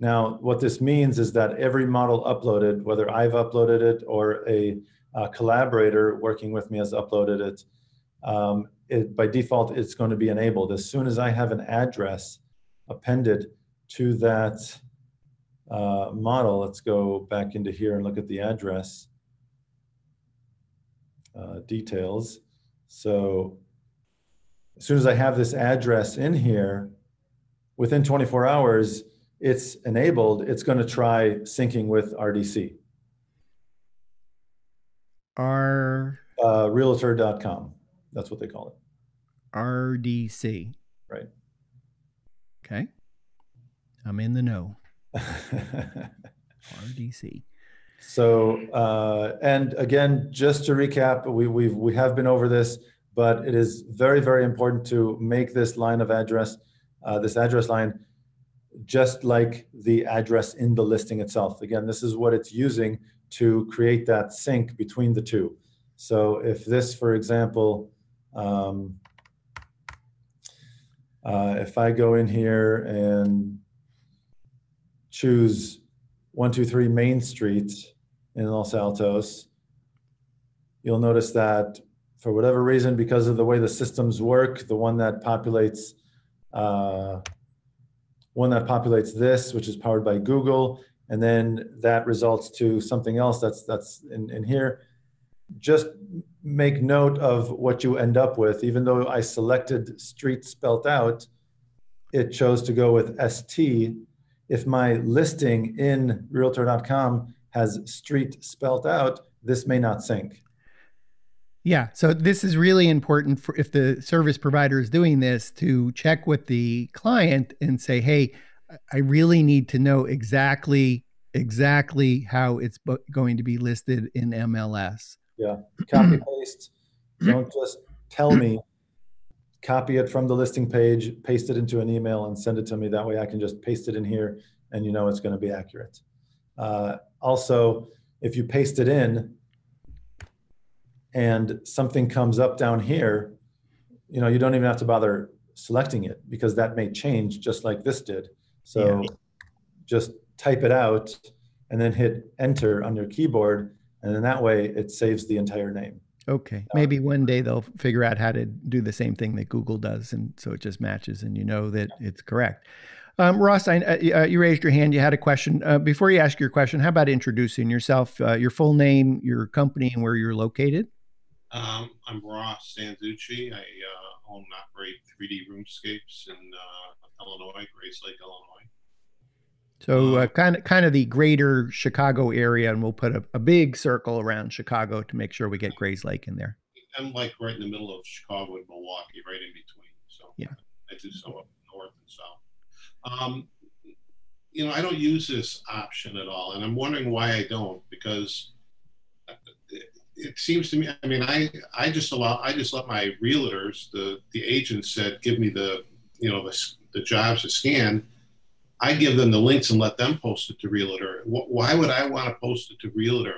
Now, what this means is that every model uploaded, whether I've uploaded it or a collaborator working with me has uploaded it, by default, it's going to be enabled. As soon as I have an address appended to that model, let's go back into here and look at the address details. So as soon as I have this address in here, within 24 hours, it's enabled, it's going to try syncing with RDC. Realtor.com, that's what they call it. RDC. Right. Okay. I'm in the know. RDC. So, and again, just to recap, we have been over this, but it is very, very important to make this line of address, this address line, just like the address in the listing itself. Again, this is what it's using to create that sync between the two. So if this, for example, if I go in here and choose 123 Main Street in Los Altos, you'll notice that for whatever reason, because of the way the systems work, the one that populates this, which is powered by Google, and then that results to something else that's in here. Just make note of what you end up with. Even though I selected street spelt out, it chose to go with ST. If my listing in Realtor.com has street spelt out, this may not sync. Yeah, so this is really important for if the service provider is doing this, to check with the client and say, hey, I really need to know exactly how it's going to be listed in MLS. Yeah, copy paste. Don't just tell me. Copy it from the listing page, paste it into an email, and send it to me. That way I can just paste it in here, and you know it's going to be accurate. Also, if you paste it in and something comes up down here, you know, you don't even have to bother selecting it, because that may change just like this did. So yeah, just type it out and then hit enter on your keyboard, and then that way it saves the entire name. Okay, maybe one day they'll figure out how to do the same thing that Google does, and so it just matches and you know that it's correct. Ross, you raised your hand, you had a question. Before you ask your question, how about introducing yourself, your full name, your company, and where you're located? I'm Ross Zanchucci. I own and operate 3D Roomscapes in Illinois, Grayslake, Illinois. So kind of the greater Chicago area, and we'll put a big circle around Chicago to make sure we get Grayslake in there. I'm like right in the middle of Chicago and Milwaukee, right in between. So yeah, I do so up north and south. You know, I don't use this option at all, and I'm wondering why I don't, because it seems to me, I mean, I just let my realtors, the agents that give me the, you know, the jobs to scan, I give them the links and let them post it to Realtor. Why would I want to post it to Realtor?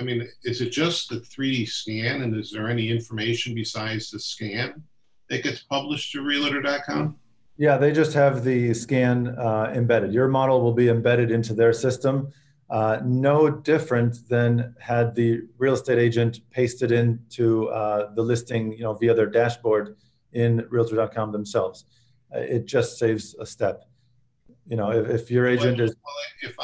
I mean, is it just the 3D scan, and is there any information besides the scan that gets published to Realtor.com? Yeah, they just have the scan embedded. Your model will be embedded into their system, no different than had the real estate agent pasted into the listing, you know, via their dashboard in Realtor.com themselves. It just saves a step. You know, if your agent is... If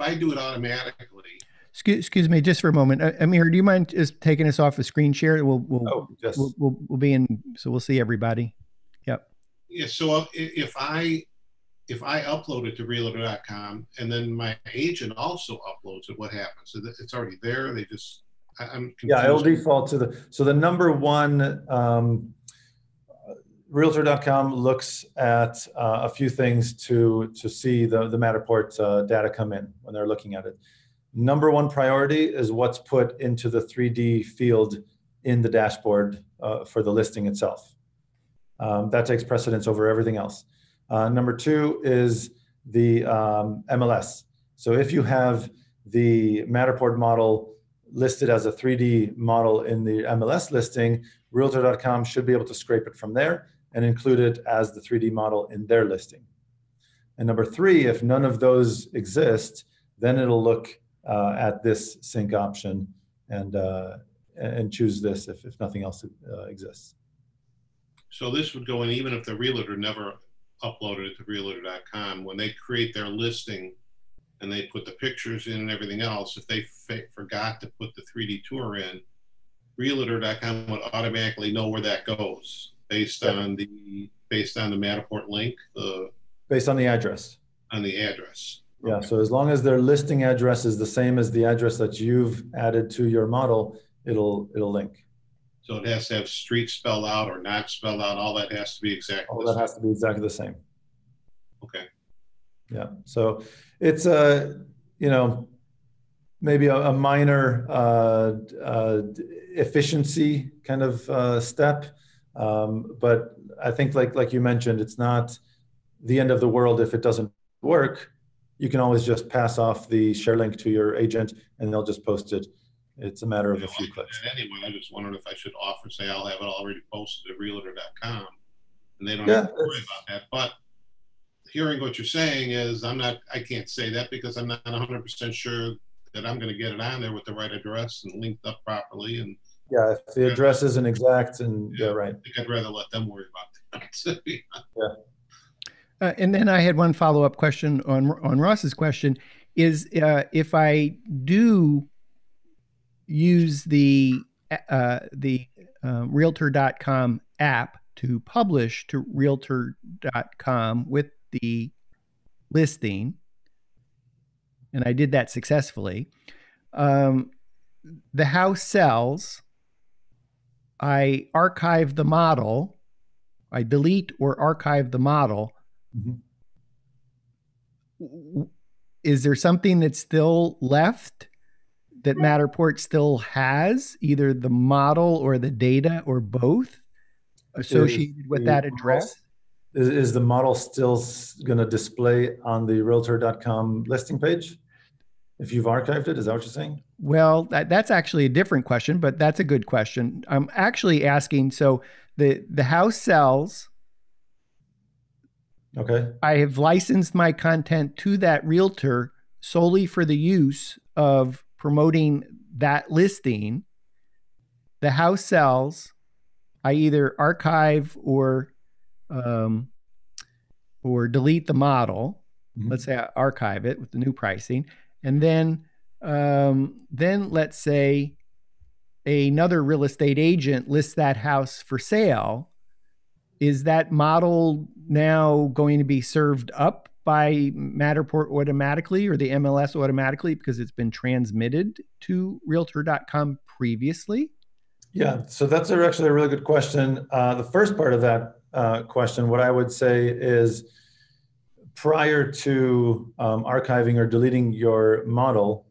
I do it automatically... Excuse me, just for a moment. Amir, do you mind just taking us off a screen share? We'll be in, so we'll see everybody. Yep. Yeah, so if I upload it to Realtor.com and then my agent also uploads it, what happens? So it's already there, they just... I'm confused. Yeah, it'll default to the... So the number one... Realtor.com looks at a few things to see the Matterport data come in when they're looking at it. Number one priority is what's put into the 3D field in the dashboard for the listing itself. That takes precedence over everything else. Number two is the MLS. So if you have the Matterport model listed as a 3D model in the MLS listing, Realtor.com should be able to scrape it from there and include it as the 3D model in their listing. And number three, if none of those exist, then it'll look at this sync option and choose this if nothing else exists. So this would go in even if the realtor never uploaded it to Realtor.com. When they create their listing and they put the pictures in and everything else, if they forgot to put the 3D tour in, Realtor.com would automatically know where that goes. Based on the Matterport link, based on the address. On the address. Okay. Yeah. So as long as their listing address is the same as the address that you've added to your model, it'll link. So it has to have street spelled out or not spelled out. All that has to be exactly. Has to be exactly the same. Okay. Yeah. So it's you know, maybe a minor efficiency kind of step. But I think like you mentioned, it's not the end of the world if it doesn't work. You can always just pass off the share link to your agent and they'll just post it. It's a matter of a few clicks. Anyway, I just wondered if I should offer, say I'll have it already posted at Realtor.com and they don't have to worry about that. But hearing what you're saying is I can't say that because I'm not 100% sure that I'm going to get it on there with the right address and linked up properly. And yeah, if the address isn't exact and yeah, right. I think I'd rather let them worry about that. Yeah. And then I had one follow-up question on Ross's question is if I do use the Realtor.com app to publish to Realtor.com with the listing, and I did that successfully, the house sells, I archive the model, I delete or archive the model. Mm-hmm. Is there something that's still left that Matterport still has, either the model or the data or both associated with that address? Is the model still going to display on the Realtor.com listing page if you've archived it? Is that what you're saying? Well, that's actually a different question, but that's a good question. I'm actually asking, so the house sells. Okay. I have licensed my content to that realtor solely for the use of promoting that listing. The house sells. I either archive or delete the model. Mm-hmm. Let's say I archive it with the new pricing. And then let's say another real estate agent lists that house for sale. Is that model now going to be served up by Matterport automatically or the MLS automatically because it's been transmitted to Realtor.com previously? Yeah, so that's actually a really good question. The first part of that question, what I would say is prior to archiving or deleting your model,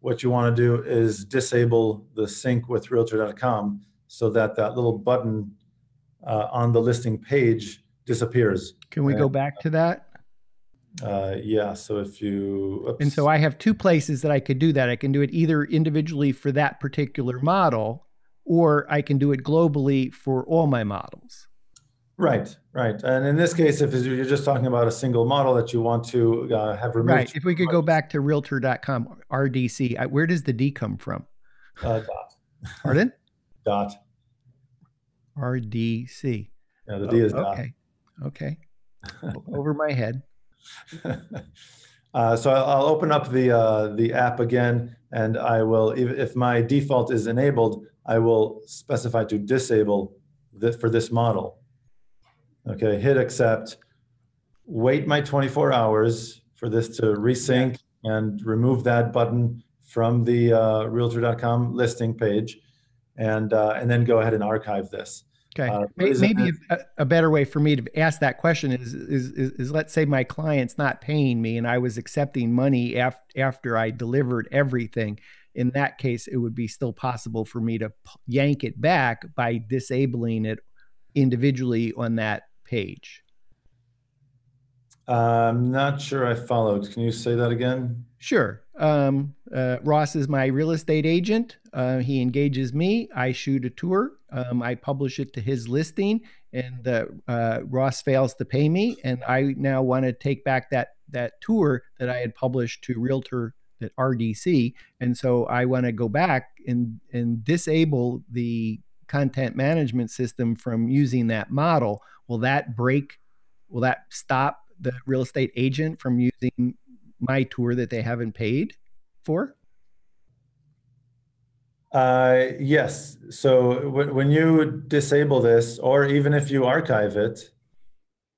what you want to do is disable the sync with Realtor.com so that that little button on the listing page disappears. Can we go back to that? Yeah, so if you... Oops. And so I have two places that I could do that. I can do it either individually for that particular model, or I can do it globally for all my models. Right, right. And in this case, if you're just talking about a single model that you want to have removed... Right, if we could go back to Realtor.com, RDC, where does the D come from? Dot. Pardon? Dot. RDC. Yeah, the D is dot. Okay. Okay. Over my head. So I'll open up the app again, and I will, if my default is enabled, I will specify to disable for this model. Okay, hit accept, wait my 24 hours for this to resync and remove that button from the Realtor.com listing page. And then go ahead and archive this. Okay. Maybe a better way for me to ask that question is let's say my client's not paying me and I was accepting money after I delivered everything. In that case, it would be still possible for me to yank it back by disabling it individually on that page. I'm not sure I followed. Can you say that again? Sure. Ross is my real estate agent. He engages me. I shoot a tour. I publish it to his listing, and Ross fails to pay me. And I now want to take back that tour that I had published to Realtor at RDC. And so I want to go back and disable the content management system from using that model. Will that stop the real estate agent from using my tour that they haven't paid for? Yes. So when you disable this, or even if you archive it,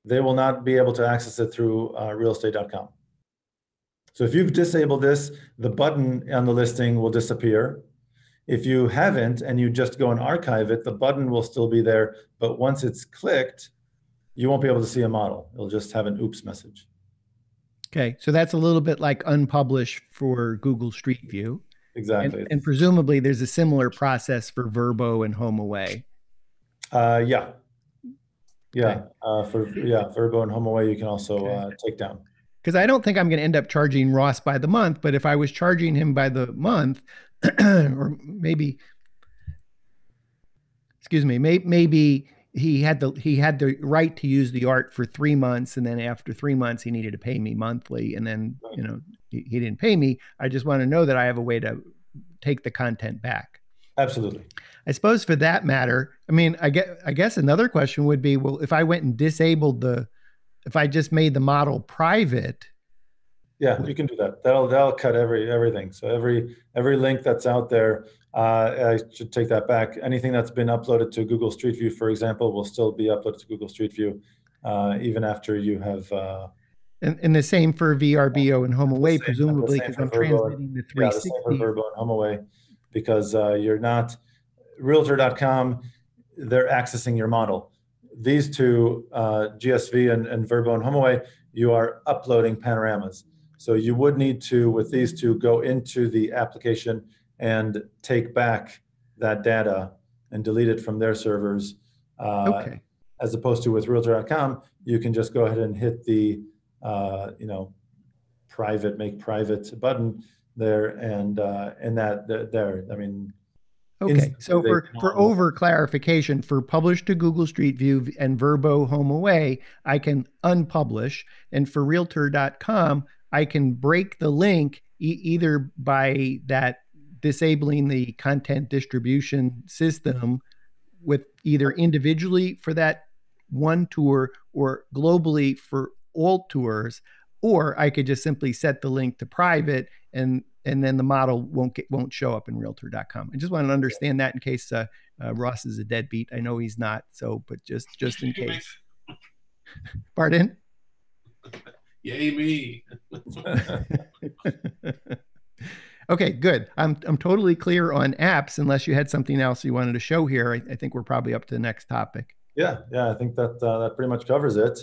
they will not be able to access it through realestate.com. So if you've disabled this, the button on the listing will disappear. If you haven't and you just go and archive it, the button will still be there. But once it's clicked, you won't be able to see a model. It'll just have an oops message. Okay, so that's a little bit like unpublished for Google Street View. Exactly. And presumably there's a similar process for Vrbo and HomeAway. Yeah. Yeah, okay. Vrbo and HomeAway you can also take down. Because I don't think I'm going to end up charging Ross by the month, but if I was charging him by the month, or maybe, excuse me, maybe he had the right to use the art for 3 months, and then after 3 months he needed to pay me monthly, and then you know he didn't pay me. I just want to know that I have a way to take the content back. Absolutely. I suppose for that matter, I mean, I guess another question would be, well, if I went and disabled the, if I just made the model private. Yeah, you can do that. That'll cut everything. So every link that's out there, I should take that back. Anything that's been uploaded to Google Street View, for example, will still be uploaded to Google Street View, even after you have. And the same for VRBO and HomeAway, presumably, because I'm transmitting the 360. Yeah, the same for VRBO and HomeAway, because you're not Realtor.com. They're accessing your model. These two, GSV and Vrbo and HomeAway, you are uploading panoramas. So you would need to, with these two, go into the application and take back that data and delete it from their servers. Okay. As opposed to with Realtor.com, you can just go ahead and hit the, private, make private button there, and that there, I mean. Okay, so for over clarification, for publish to Google Street View and Vrbo HomeAway, I can unpublish, and for Realtor.com, I can break the link either by that disabling the content distribution system with either individually for that one tour or globally for all tours, or I could just simply set the link to private, and then the model won't show up in Realtor.com. I just want to understand that in case Ross is a deadbeat. I know he's not, so but just in case. Pardon? Yay me. Okay, good. I'm totally clear on apps, unless you had something else you wanted to show here. I think we're probably up to the next topic. Yeah, I think that that pretty much covers it.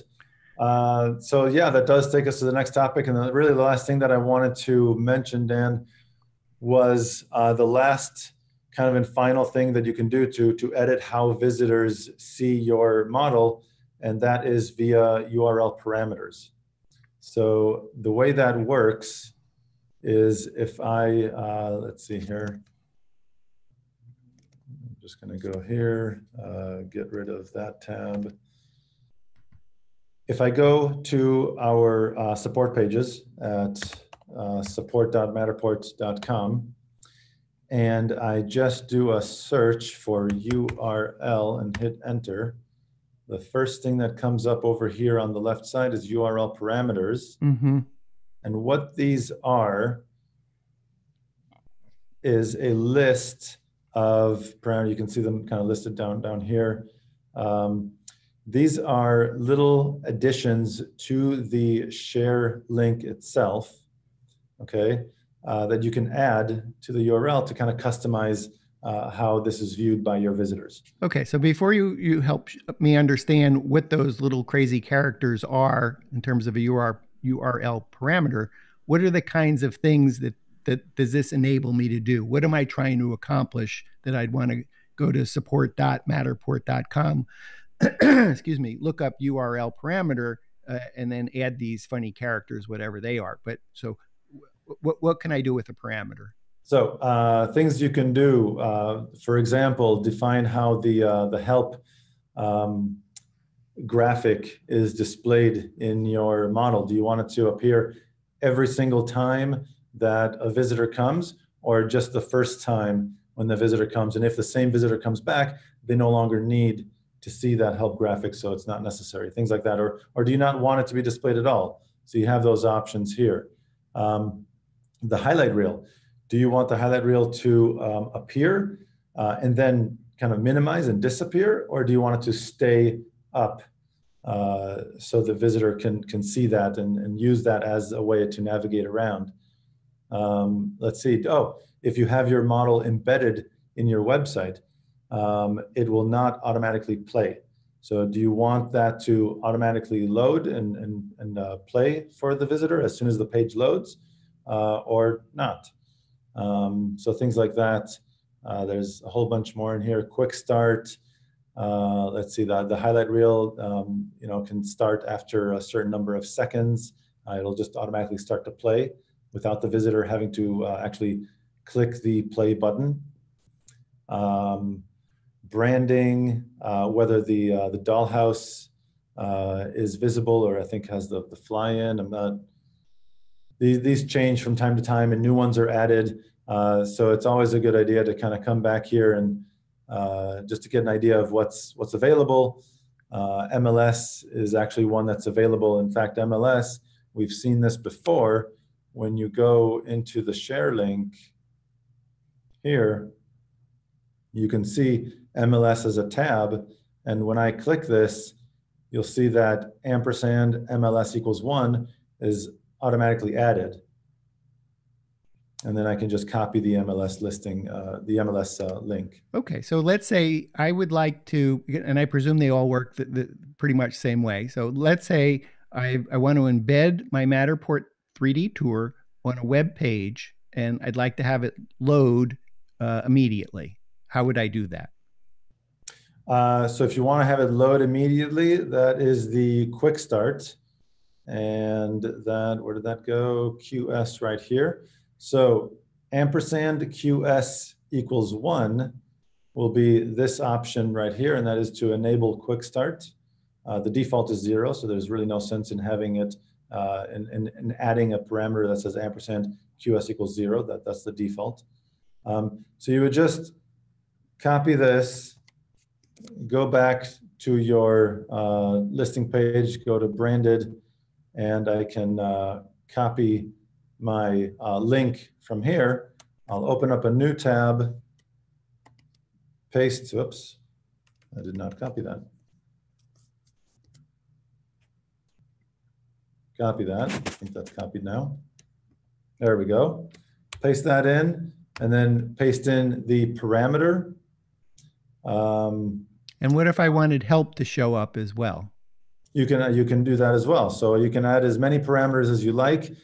So yeah, that does take us to the next topic. And then really the last thing that I wanted to mention, Dan, was the last kind of and final thing that you can do to edit how visitors see your model, and that is via URL parameters. So the way that works is if I, let's see here, I'm just gonna go here, get rid of that tab. If I go to our support pages at support.matterport.com, and I just do a search for URL and hit enter, the first thing that comes up over here on the left side is URL parameters. Mm-hmm. And what these are is a list of parameters. You can see them kind of listed down here. These are little additions to the share link itself, okay, that you can add to the URL to kind of customize how this is viewed by your visitors. Okay, so before you help me understand what those little crazy characters are in terms of a URL parameter, what are the kinds of things that does this enable me to do? What am I trying to accomplish that I'd want to go to support.matterport.com? Excuse me, look up URL parameter and then add these funny characters, whatever they are. But so what can I do with a parameter? So things you can do, for example, define how the help graphic is displayed in your model. Do you want it to appear every single time that a visitor comes, or just the first time when the visitor comes? And if the same visitor comes back, they no longer need to see that help graphic, so it's not necessary, things like that. Or do you not want it to be displayed at all? So you have those options here. The highlight reel. Do you want the highlight reel to appear and then kind of minimize and disappear? Or do you want it to stay up so the visitor can see that and use that as a way to navigate around? Let's see. Oh, if you have your model embedded in your website, it will not automatically play. So do you want that to automatically load and play for the visitor as soon as the page loads or not? So things like that. There's a whole bunch more in here. Quick start. Let's see, the highlight reel you know, can start after a certain number of seconds. It'll just automatically start to play without the visitor having to actually click the play button. Branding, whether the dollhouse is visible or I think has the fly-in. I'm not. These change from time to time and new ones are added. So it's always a good idea to kind of come back here and just to get an idea of what's available. MLS is actually one that's available. In fact, MLS, we've seen this before. When you go into the share link here, you can see MLS as a tab. And when I click this, you'll see that ampersand MLS = 1 is automatically added. And then I can just copy the MLS listing, the MLS link. Okay, so let's say I would like to, and I presume they all work the pretty much same way. So let's say I want to embed my Matterport 3D tour on a web page, and I'd like to have it load immediately. How would I do that? So if you want to have it load immediately, that is the quick start. And that, where did that go? QS right here. So ampersand QS = 1 will be this option right here, and that is to enable quick start. The default is 0, so there's really no sense in having it and adding a parameter that says ampersand QS = 0. That's the default. So you would just copy this, go back to your listing page, go to branded, and I can copy my link from here. I'll open up a new tab, paste, oops, I did not copy that. Copy that, I think that's copied now. There we go. Paste that in and then paste in the parameter. And what if I wanted help to show up as well? You can do that as well. So you can add as many parameters as you like in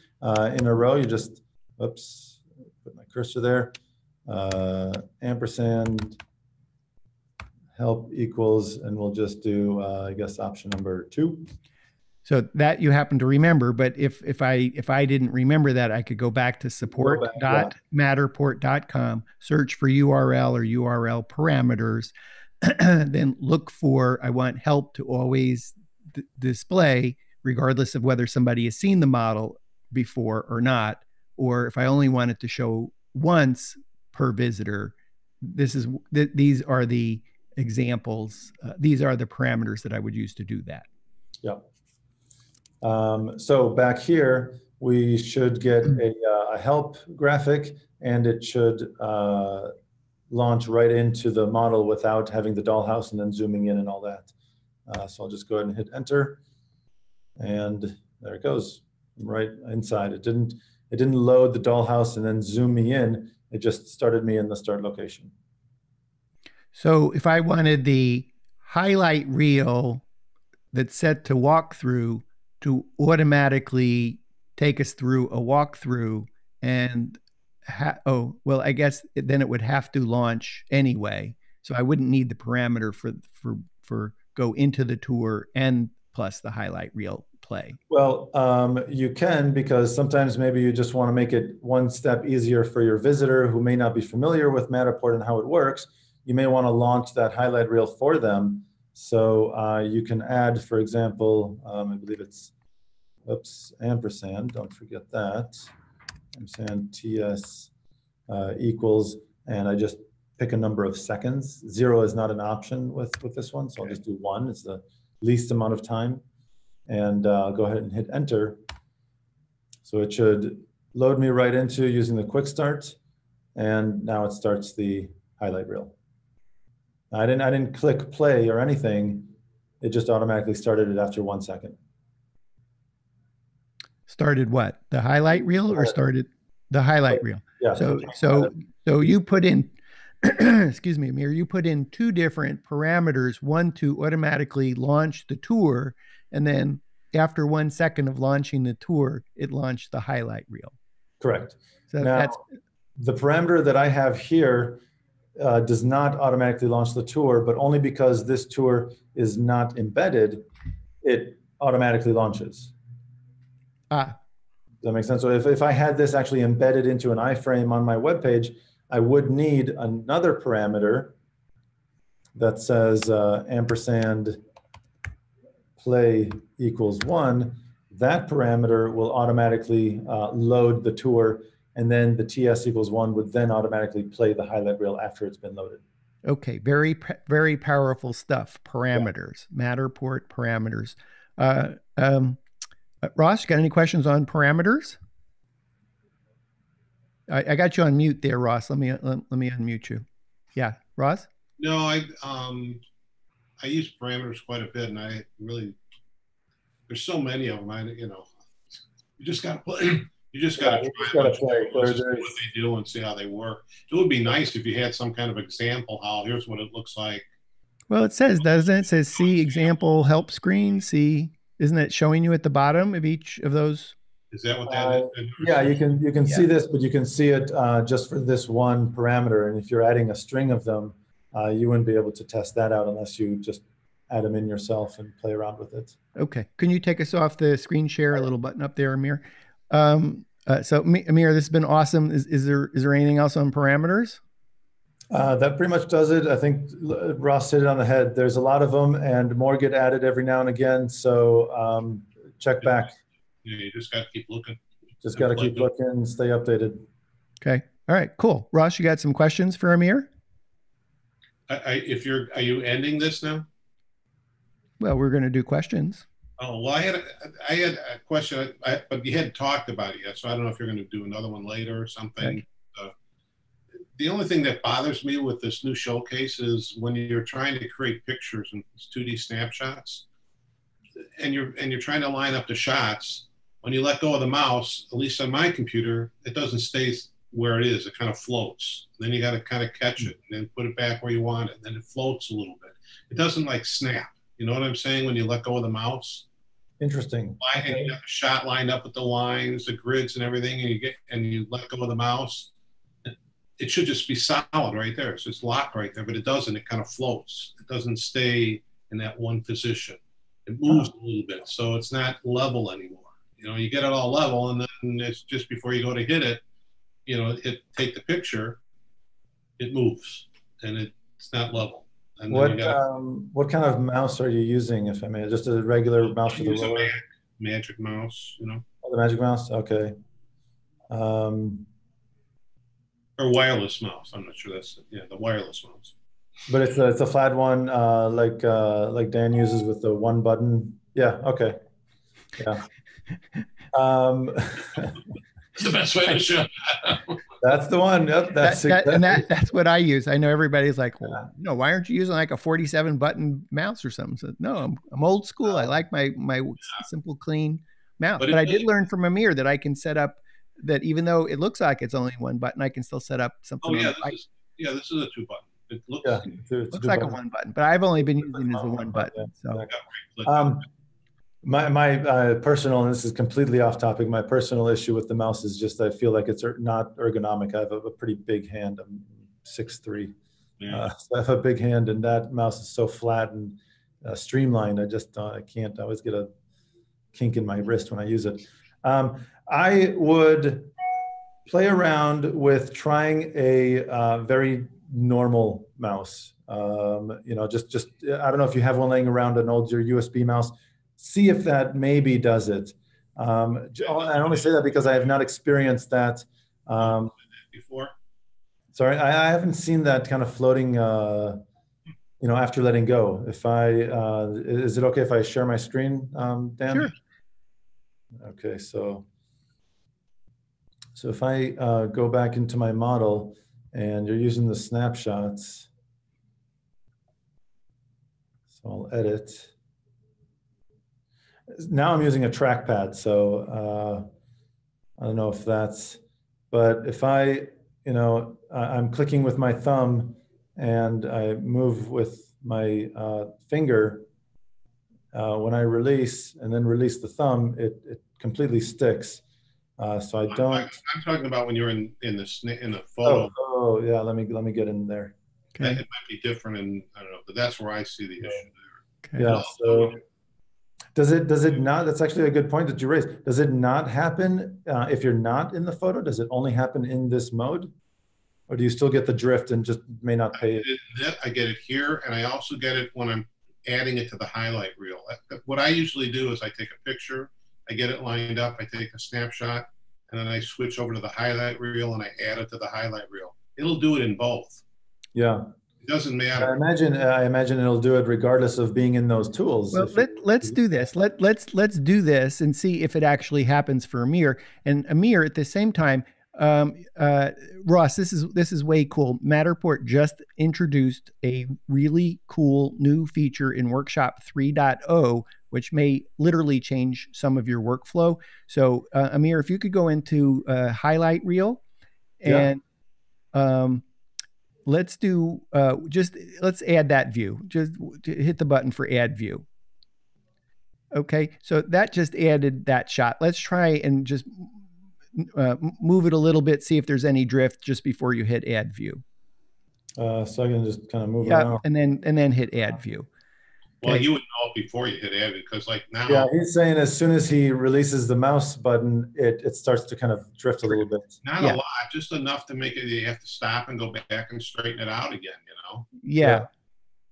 a row. You just, oops, put my cursor there. Ampersand help =, and we'll just do, I guess, option number 2. So that you happen to remember, but if I didn't remember that, I could go back to support.matterport.com, search for URL or URL parameters, then look for, I want help to always display, regardless of whether somebody has seen the model before or not, or if I only want it to show once per visitor. These are the examples. These are the parameters that I would use to do that. Yeah. So back here, we should get a help graphic, and it should launch right into the model without having the dollhouse and then zooming in and all that. So I'll just go ahead and hit enter, and there it goes. I'm right inside. It didn't load the dollhouse and then zoom me in. It just started me in the start location. So if I wanted the highlight reel that's set to walkthrough to automatically take us through a walkthrough, and oh, well, I guess then it would have to launch anyway. So I wouldn't need the parameter for go into the tour and plus the highlight reel play. Well, you can, because sometimes maybe you just want to make it one step easier for your visitor who may not be familiar with Matterport and how it works. You may want to launch that highlight reel for them. So you can add, for example, I believe it's, oops, ampersand, don't forget that. Ampersand TS = and I just pick a number of seconds. 0 is not an option with this one, so I'll just do 1. It's the least amount of time. And I'll go ahead and hit enter. So it should load me right into using the quick start. And now it starts the highlight reel. I didn't click play or anything. It just automatically started it after 1 second. Started what? The highlight reel, or started the highlight reel? Yeah. So you put in excuse me, Amir, you put in two different parameters, one to automatically launch the tour, and then after 1 second of launching the tour, it launched the highlight reel. Correct. So now, that's the parameter that I have here does not automatically launch the tour, but only because this tour is not embedded, it automatically launches. Ah. Does that make sense? So if I had this actually embedded into an iframe on my webpage, I would need another parameter that says ampersand play equals 1. That parameter will automatically load the tour, and then the TS equals 1 would then automatically play the highlight reel after it's been loaded. Okay, very powerful stuff. Parameters, yeah. Matterport parameters. Ross, got any questions on parameters? I got you on mute there, Ross. Let me unmute you. Yeah, Ross? No, I use parameters quite a bit, and I really, there's so many of them. You just gotta play. You just gotta try what they do and see how they work. It would be nice if you had some kind of example. How here's what it looks like. Well, it says, doesn't it? It says see example help screen. See, isn't it showing you at the bottom of each of those? Is that what that is? Yeah, you can see this, but you can see it just for this one parameter. And if you're adding a string of them, you wouldn't be able to test that out unless you just add them in yourself and play around with it. Okay. Can you take us off the screen share, a little button up there, Amir? So Amir, this has been awesome. Is there anything else on parameters? That pretty much does it. I think Ross hit it on the head. There's a lot of them, and more get added every now and again. So check back. Yeah, you just got to keep looking. Just got to keep looking, stay updated. Okay. All right, cool. Ross, you got some questions for Amir? Are you ending this now? Well, we're going to do questions. Oh, well, I had a question, but you hadn't talked about it yet, so I don't know if you're going to do another one later or something. Okay. The only thing that bothers me with this new showcase is when you're trying to create pictures and 2D snapshots, and you're trying to line up the shots. When you let go of the mouse, at least on my computer, it doesn't stay where it is. It kind of floats. Then you got to kind of catch it and then put it back where you want it. And then it floats a little bit. It doesn't like snap. You know what I'm saying? When you let go of the mouse. Interesting. And you have a shot lined up with the lines, the grids, and everything, and you let go of the mouse. It should just be solid right there. It's just locked right there, but it doesn't. It kind of floats. It doesn't stay in that one position. It moves a little bit, so it's not level anymore. You know, you get it all level, and then it's just before you go to hit it, you know, take the picture, it moves, and it's not level. And what kind of mouse are you using, if I may? Just a regular mouse for the lower? Magic mouse, you know. Oh, the magic mouse? Okay. Or wireless mouse. I'm not sure that's, yeah, the wireless mouse. But it's a flat one, like Dan uses with the one button. Yeah. Okay. Yeah. It's the best way to show. That's the one. Yep, that's what I use. I know everybody's like, well, no, why aren't you using like a 47 button mouse or something? So, no, I'm old school. I like my simple, clean mouse. But I did learn from Amir that I can set up that, even though it looks like it's only one button, I can still set up something. Oh yeah, this is a two button. It looks, yeah, it's like a one button, but I've only been using it as a one button. So. My personal, and this is completely off topic, my personal issue with the mouse is just I feel like it's not ergonomic. I have a pretty big hand. I'm 6'3". Yeah. So I have a big hand, and that mouse is so flat and streamlined. I just I can't. I always get a kink in my wrist when I use it. I would play around with trying a very normal mouse. You know, just I don't know if you have one laying around, an old USB mouse. See if that maybe does it. I only say that because I have not experienced that before. Sorry, I haven't seen that kind of floating. You know, after letting go. If I is it okay if I share my screen, Dan? Sure. Okay, so if I go back into my model, and you're using the snapshots, so I'll edit. Now I'm using a trackpad, so I don't know if that's, but if I you know, I'm clicking with my thumb and I move with my finger, when I release and then release the thumb, it completely sticks. So I don't. I'm talking about when you're in the photo. Oh yeah, let me get in there. Okay. It might be different, and I don't know, but that's where I see the issue there. Okay. Yeah. So does it not? That's actually a good point that you raised. Does it not happen if you're not in the photo? Does it only happen in this mode, or do you still get the drift and just may not pay it? I get it here, and I also get it when I'm adding it to the highlight reel. What I usually do is I take a picture, I get it lined up, I take a snapshot, and then I switch over to the highlight reel and I add it to the highlight reel. It'll do it in both. Yeah. It doesn't matter. I imagine it'll do it regardless of being in those tools. Well, let's do this. Let's do this and see if it actually happens for Amir. And Amir, at the same time, Ross, this is way cool. Matterport just introduced a really cool new feature in Workshop 3.0, which may literally change some of your workflow. So Amir, if you could go into highlight reel, and let's do let's add that view. Just hit the button for add view. Okay, so that just added that shot. Let's try and just move it a little bit, see if there's any drift just before you hit add view. So I can just kind of move it out. And then hit add view. Well, you would know it before you hit add it, because like now. Yeah, he's saying as soon as he releases the mouse button, it starts to kind of drift a little bit. Not a lot, just enough to make it, you have to stop and go back and straighten it out again, you know? Yeah,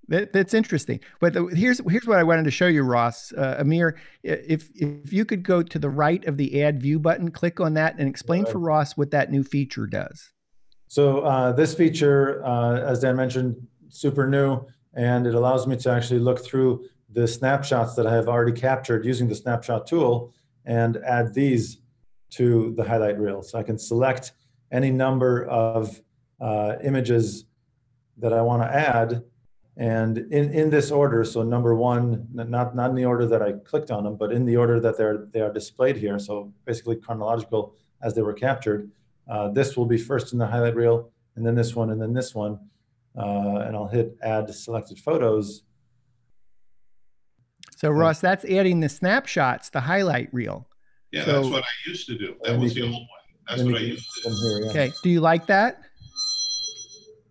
that's interesting. But here's what I wanted to show you, Ross. Amir, if you could go to the right of the add view button, click on that and explain for Ross what that new feature does. So this feature, as Dan mentioned, super new. And it allows me to actually look through the snapshots that I have already captured using the snapshot tool and add these to the highlight reel. So I can select any number of images that I want to add, and in this order. So number one, not in the order that I clicked on them, but in the order that they are displayed here. So basically chronological as they were captured. This will be first in the highlight reel, and then this one, and then this one. And I'll hit add selected photos. So Ross, that's adding the snapshots, the highlight reel. Yeah, so that's what I used to do. That was the old one. That's what I used to do. Here, yeah. Okay, do you like that?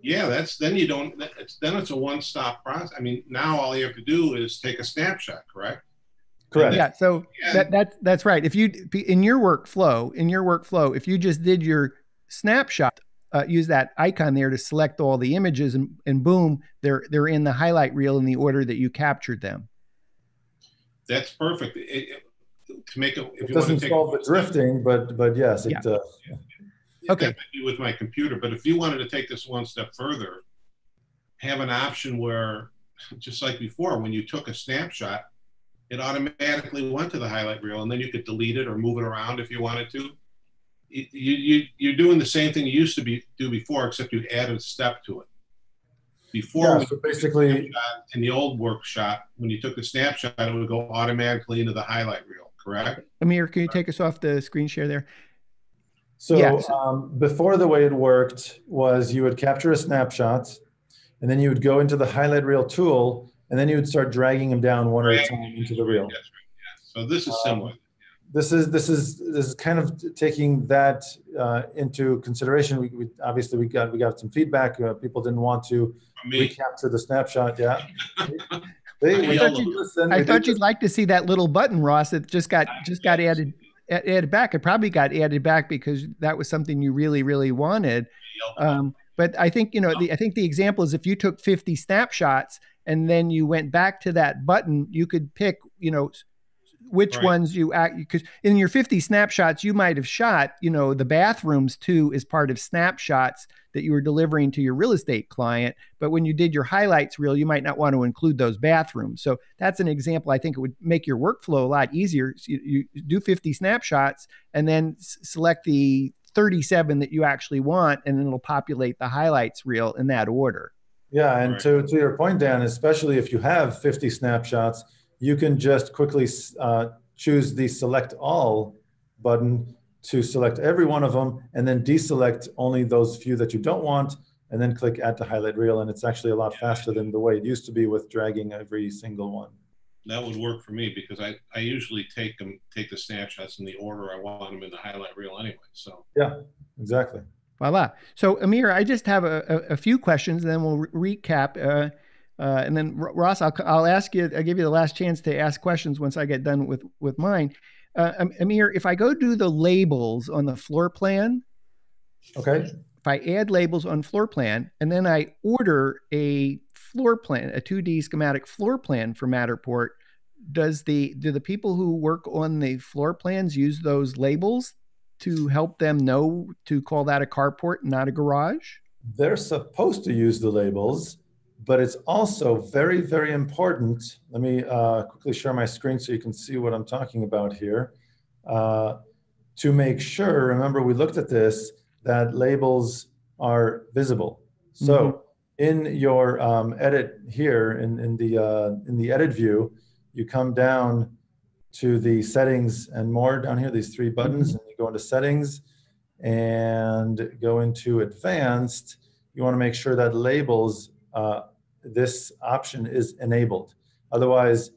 Yeah, then it's a one-stop process. I mean, now all you have to do is take a snapshot, correct? Correct. Yeah, so that's right. If you, in your workflow, if you just did your snapshot, use that icon there to select all the images, and boom, they're in the highlight reel in the order that you captured them. That's perfect. To make it, if it doesn't solve the drifting, but yes, it does. Okay. That might be with my computer, but if you wanted to take this one step further, have an option where, just like before, when you took a snapshot, it automatically went to the highlight reel, and then you could delete it or move it around if you wanted to. You're doing the same thing you used to do before, except you added a step to it. Before, so basically, in the old workshop, when you took the snapshot, it would go automatically into the highlight reel, correct? Amir, can you take us off the screen share there? So before, the way it worked was you would capture a snapshot, and then you would go into the highlight reel tool, and then you would start dragging them down one at a time into the reel. That's right, yeah. So this is similar. This is kind of taking that into consideration. We obviously we got some feedback. People didn't want to recapture the snapshot. Yeah, I thought you'd like to see that little button, Ross. It just got added back. It probably got added back because that was something you really wanted. But I think I think the example is if you took 50 snapshots and then you went back to that button, you could pick which ones you act, because in your 50 snapshots, you might have shot, the bathrooms too, as part of snapshots that you were delivering to your real estate client. But when you did your highlights reel, you might not want to include those bathrooms. So that's an example. I think it would make your workflow a lot easier. So you do 50 snapshots and then select the 37 that you actually want, and then it'll populate the highlights reel in that order. Yeah. And to your point, Dan, especially if you have 50 snapshots, you can just quickly choose the select all button to select every one of them and then deselect only those few that you don't want, and then click Add to Highlight Reel. And it's actually a lot faster than the way it used to be with dragging every single one. That would work for me because I usually take the snapshots in the order I want them in the highlight reel anyway. So yeah, exactly. Voila. So Amir, I just have a few questions, and then we'll recap. And then Ross, I'll ask you. I'll give you the last chance to ask questions once I get done with mine. Amir, if I go do the labels on the floor plan, okay. If I add labels on floor plan, and then I order a floor plan, a 2D schematic floor plan for Matterport, do the people who work on the floor plans use those labels to help them know to call that a carport, not a garage? They're supposed to use the labels, but it's also very, very important. Let me quickly share my screen so you can see what I'm talking about here. To make sure, remember we looked at this, that labels are visible. So in your edit here, in the edit view, you come down to the settings and more down here, these three buttons, and you go into settings and go into advanced. You wanna make sure that labels, this option is enabled. Otherwise,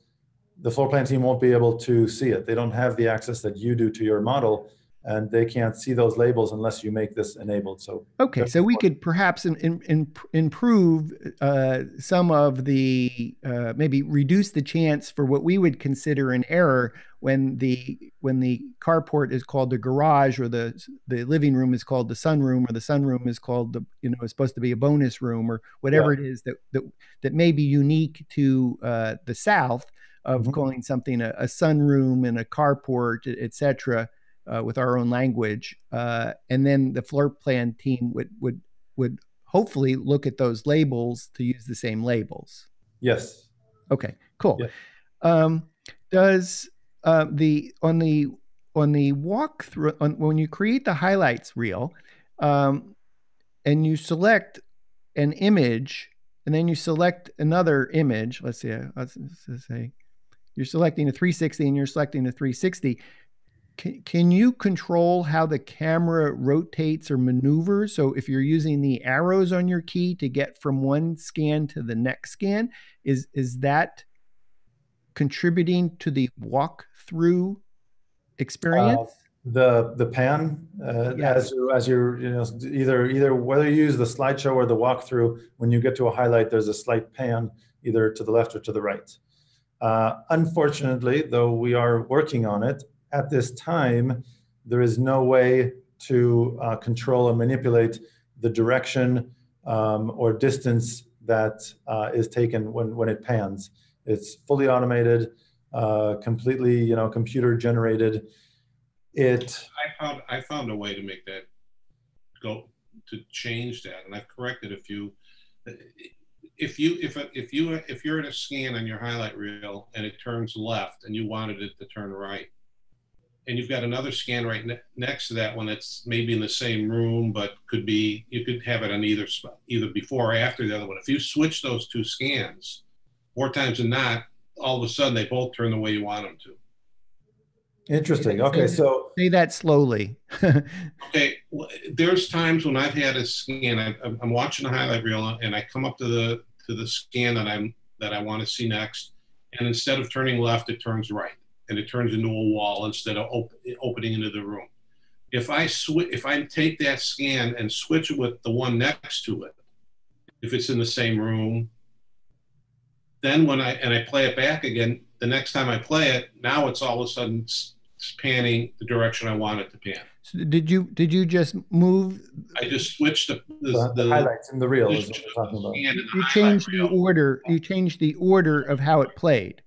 the floor plan team won't be able to see it. They don't have the access that you do to your model, and they can't see those labels unless you make this enabled. So okay, so we could perhaps improve some of the, maybe reduce the chance for what we would consider an error when the carport is called the garage, or the living room is called the sunroom, or the sunroom is called the, you know, is supposed to be a bonus room, or whatever it is that may be unique to the South of calling something a sunroom and a carport, et cetera. With our own language, and then the floor plan team would hopefully look at those labels to use the same labels. Yes. Okay. Cool. Yeah. Does on the walkthrough when you create the highlights reel, and you select an image, and then you select another image. Let's see. Let's say you're selecting a 360, and you're selecting a 360. Can you control how the camera rotates or maneuvers? So if you're using the arrows on your key to get from one scan to the next scan, is that contributing to the walkthrough experience? The pan, as you're, you know, either whether you use the slideshow or the walkthrough, when you get to a highlight, there's a slight pan either to the left or to the right. Unfortunately, though we are working on it, at this time, there is no way to control or manipulate the direction or distance that is taken when it pans. It's fully automated, completely, you know, computer generated. I found a way to make that go to change that, and I've corrected a few. If you're at a scan on your highlight reel and it turns left, and you wanted it to turn right, and you've got another scan right next to that one that's maybe in the same room, but could be, you could have it on either spot, either before or after the other one. If you switch those two scans more times than not, all of a sudden they both turn the way you want them to. Interesting. Okay, so say that slowly. Okay, well, there's times when I've had a scan. I'm watching the highlight reel, and I come up to the scan that I want to see next, and instead of turning left, it turns right. And it turns into a wall instead of opening into the room. If I take that scan and switch it with the one next to it, if it's in the same room, then when I play it back again, the next time I play it, now it's all of a sudden panning the direction I want it to pan. So did you just move? I just switched the highlights in the reel. You changed the order. You changed the order of how it played.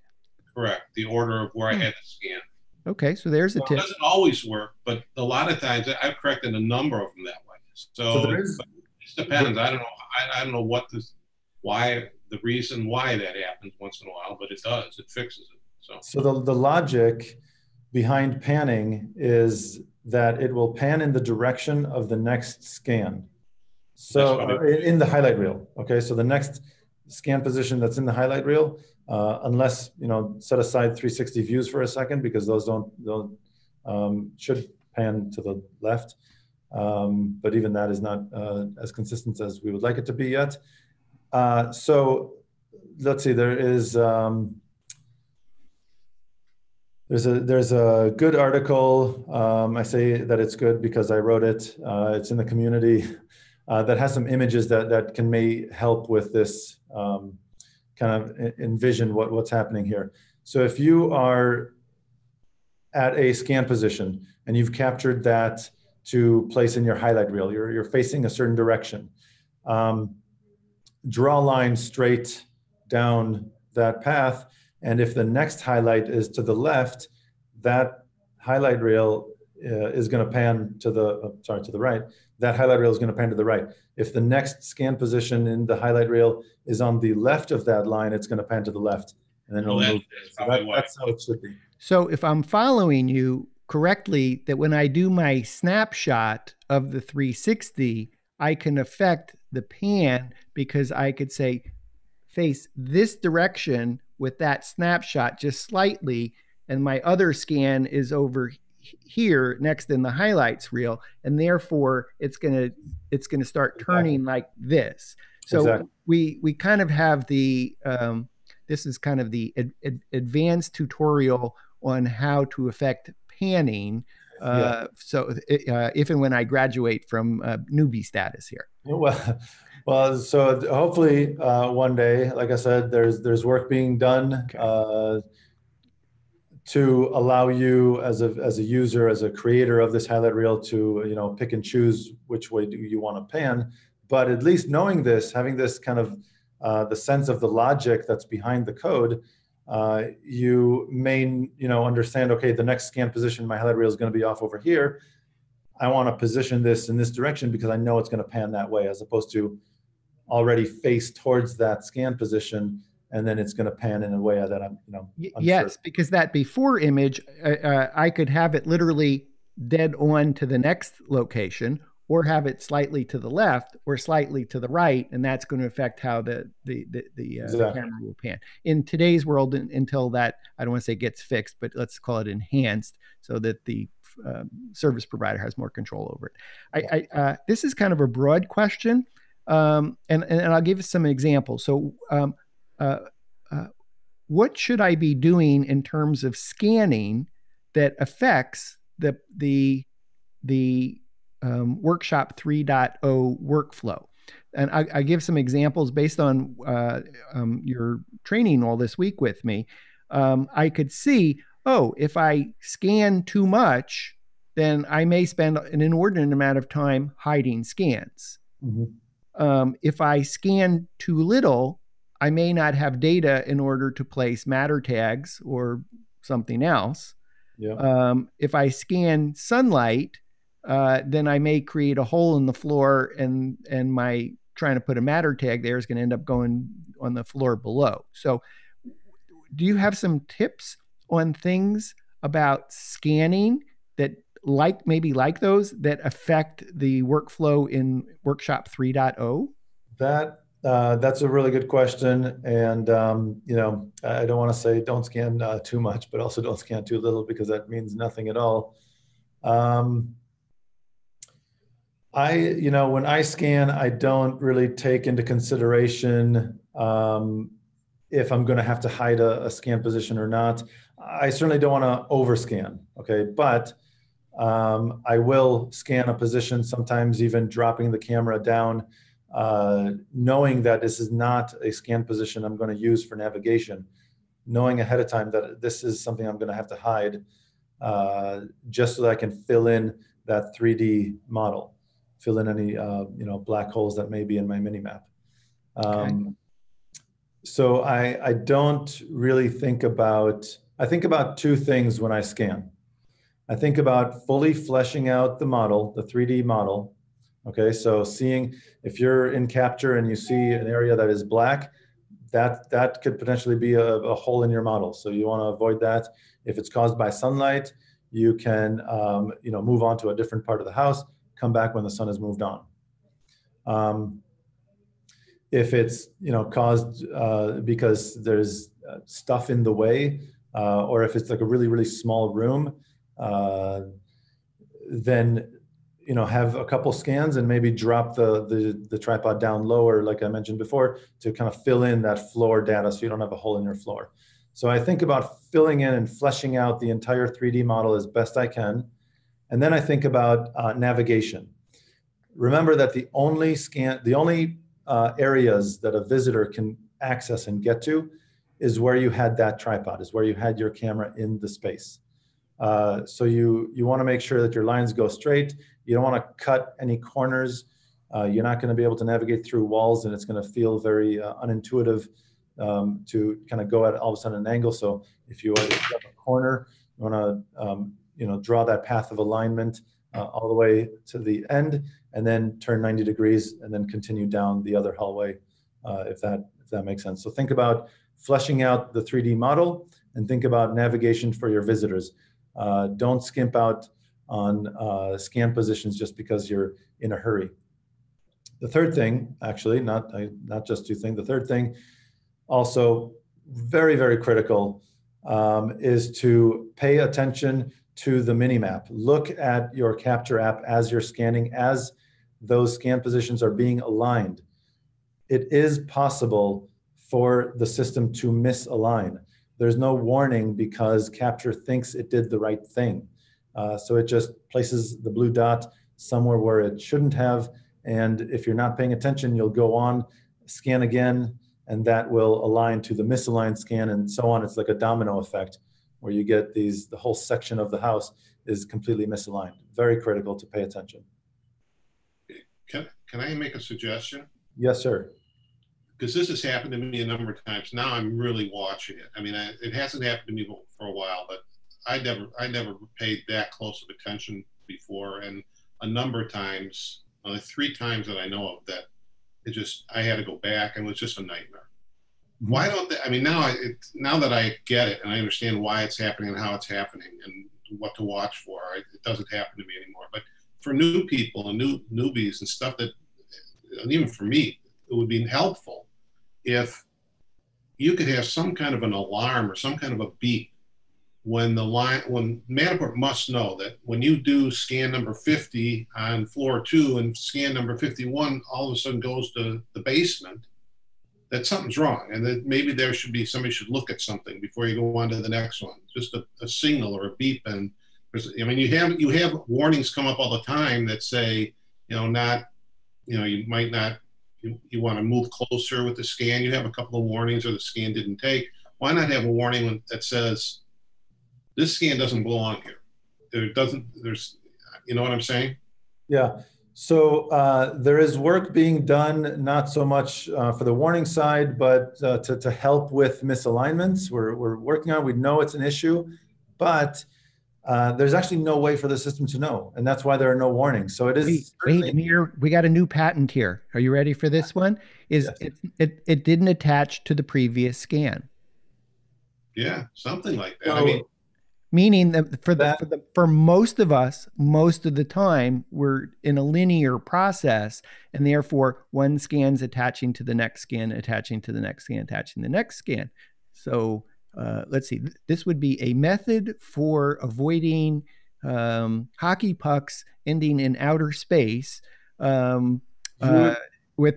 Correct. The order of where I had to scan. Okay, so there's a tip. It doesn't always work, but a lot of times I've corrected a number of them that way. So there is, it depends. I don't know the reason why that happens once in a while, but it does. It fixes it. So the logic behind panning is that it will pan in the direction of the next scan. So in the highlight reel. Okay, so the next scan position that's in the highlight reel. Unless, you know, set aside 360 views for a second, because those don't should pan to the left. But even that is not as consistent as we would like it to be yet. So let's see, there is, there's a good article. I say that it's good because I wrote it. It's in the community that has some images that can may help with this kind of envision what's happening here. So if you are at a scan position and you've captured that to place in your highlight reel, you're facing a certain direction. Draw a line straight down that path, and if the next highlight is to the left, that highlight reel is going to pan to the to the right. That highlight reel is going to pan to the right. If the next scan position in the highlight reel is on the left of that line, it's going to pan to the left, and then it'll move. So that's how it should be. So if I'm following you correctly, that when I do my snapshot of the 360, I can affect the pan because I could say, face this direction with that snapshot just slightly, and my other scan is over here next in the highlights reel, and therefore it's gonna start turning like this. So we kind of have the this is kind of the advanced tutorial on how to affect panning. So if and when I graduate from newbie status here. Well, so hopefully one day, like I said, there's work being done to allow you as a user, as a creator of this highlight reel to, you know, pick and choose which way do you want to pan. But at least knowing this, having this kind of the sense of the logic that's behind the code, you may, you know, understand, okay, the next scan position, my highlight reel is going to be off over here. I want to position this in this direction because I know it's going to pan that way, as opposed to already face towards that scan position, and then it's going to pan in a way that I'm, you know, unsure. Yes, because that before image, I could have it literally dead on to the next location, or have it slightly to the left or slightly to the right, and that's going to affect how the camera will pan. In today's world, until that, I don't want to say gets fixed, but let's call it enhanced, so that the service provider has more control over it. This is kind of a broad question, and I'll give you some examples. So what should I be doing in terms of scanning that affects the workshop 3.0 workflow? And I give some examples based on your training all this week with me. I could see, oh, if I scan too much, then I may spend an inordinate amount of time hiding scans. Mm-hmm. If I scan too little, I may not have data in order to place matter tags or something else. Yeah. If I scan sunlight, then I may create a hole in the floor, and my trying to put a matter tag there is going to end up going on the floor below. So do you have some tips on things about scanning that maybe those that affect the workflow in workshop 3.0? That's a really good question. And, you know, I don't want to say don't scan too much, but also don't scan too little, because that means nothing at all. You know, when I scan, I don't really take into consideration if I'm going to have to hide a scan position or not. I certainly don't want to overscan, okay? But I will scan a position, sometimes even dropping the camera down, knowing that this is not a scan position I'm going to use for navigation, knowing ahead of time that this is something I'm going to have to hide, just so that I can fill in that 3D model. Fill in any you know, black holes that may be in my mini map. So I don't really think about, I think about two things when I scan. I think about fully fleshing out the model, the 3D model. Okay, so seeing, if you're in capture and you see an area that is black, that could potentially be a hole in your model. So you want to avoid that. If it's caused by sunlight, you can you know, move on to a different part of the house, come back when the sun has moved on. If it's, you know, caused because there's stuff in the way, or if it's like a really, really small room, then have a couple scans and maybe drop the tripod down lower, like I mentioned before, to kind of fill in that floor data so you don't have a hole in your floor. So I think about filling in and fleshing out the entire 3D model as best I can. And then I think about navigation. Remember that the only areas that a visitor can access and get to is where you had that tripod, is where you had your camera in the space. So you want to make sure that your lines go straight. You don't want to cut any corners. You're not going to be able to navigate through walls, and it's going to feel very unintuitive to kind of go at all of a sudden an angle. So if you have a corner, you want to draw that path of alignment all the way to the end, and then turn 90 degrees, and then continue down the other hallway, if that makes sense. So think about fleshing out the 3D model, and think about navigation for your visitors. Don't skimp out on scan positions just because you're in a hurry. The third thing, actually, not just two things. The third thing, also very, very critical, is to pay attention to the mini map. Look at your capture app as you're scanning, as those scan positions are being aligned. It is possible for the system to misalign. There's no warning because Capture thinks it did the right thing. So it just places the blue dot somewhere where it shouldn't have. And if you're not paying attention, you'll go on, scan again, and that will align to the misaligned scan and so on. It's like a domino effect where you get these, the whole section of the house is completely misaligned. Very critical to pay attention. Can I make a suggestion? Yes, sir. Because this has happened to me a number of times. Now I'm really watching it. I mean, it hasn't happened to me for a while, but I never paid that close of attention before. And a number of times, three times that I know of, that it just, I had to go back and it was just a nightmare. Why don't they, I mean, now that I get it and I understand why it's happening and how it's happening and what to watch for, it doesn't happen to me anymore. But for new people and newbies and stuff, that, and even for me, it would be helpful if you could have some kind of an alarm or some kind of a beep when the line, when Matterport must know that when you do scan number 50 on floor 2 and scan number 51 all of a sudden goes to the basement, that something's wrong, and that maybe there should be, somebody should look at something before you go on to the next one. Just a signal or a beep. And I mean, you have warnings come up all the time that say, you might not, you want to move closer with the scan. You have a couple of warnings, or the scan didn't take. Why not have a warning that says, this scan doesn't belong here? You know what I'm saying? Yeah. So there is work being done, not so much for the warning side, but to help with misalignments. We're working on it. We know it's an issue, but there's actually no way for the system to know, and that's why there are no warnings. So it is. Wait, Amir, we got a new patent here. Are you ready for this one? It didn't attach to the previous scan. Yeah, something like that. So, I mean, meaning that for most of us, most of the time, we're in a linear process, and therefore one scan's attaching to the next scan, attaching to the next scan, attaching to the next scan. So. Let's see, this would be a method for avoiding hockey pucks ending in outer space with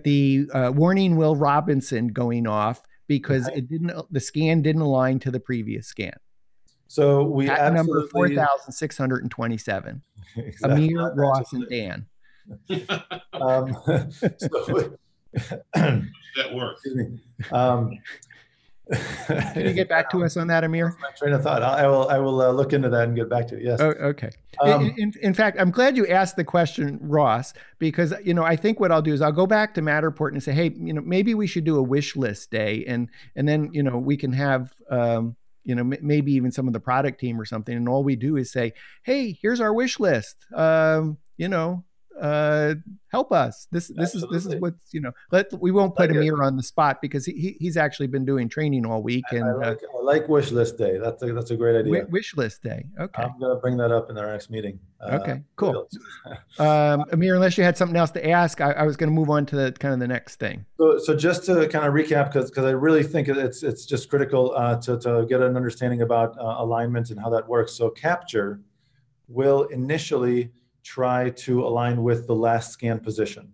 the warning Will Robinson going off because it didn't, the scan didn't align to the previous scan. So we have number 4,627, exactly. Amir, Ross, and Dan. So, that works. Excuse me. Can you get back to us on that, Amir? My train of thought. I will look into that and get back to it. Yes. Oh, okay. In fact, I'm glad you asked the question, Ross, because I think what I'll do is I'll go back to Matterport and say, hey, maybe we should do a wish list day, and then we can have maybe even some of the product team or something, and all we do is say, hey, here's our wish list. Help us. This is what's, we won't put Amir on the spot because he's actually been doing training all week. And I like wish list day. That's a great idea. Wish list day. Okay. I'm going to bring that up in our next meeting. Okay, cool. Amir, unless you had something else to ask, I was going to move on to the next thing. So just to kind of recap, because I really think it's just critical to get an understanding about alignment and how that works. So Capture will initially try to align with the last scan position.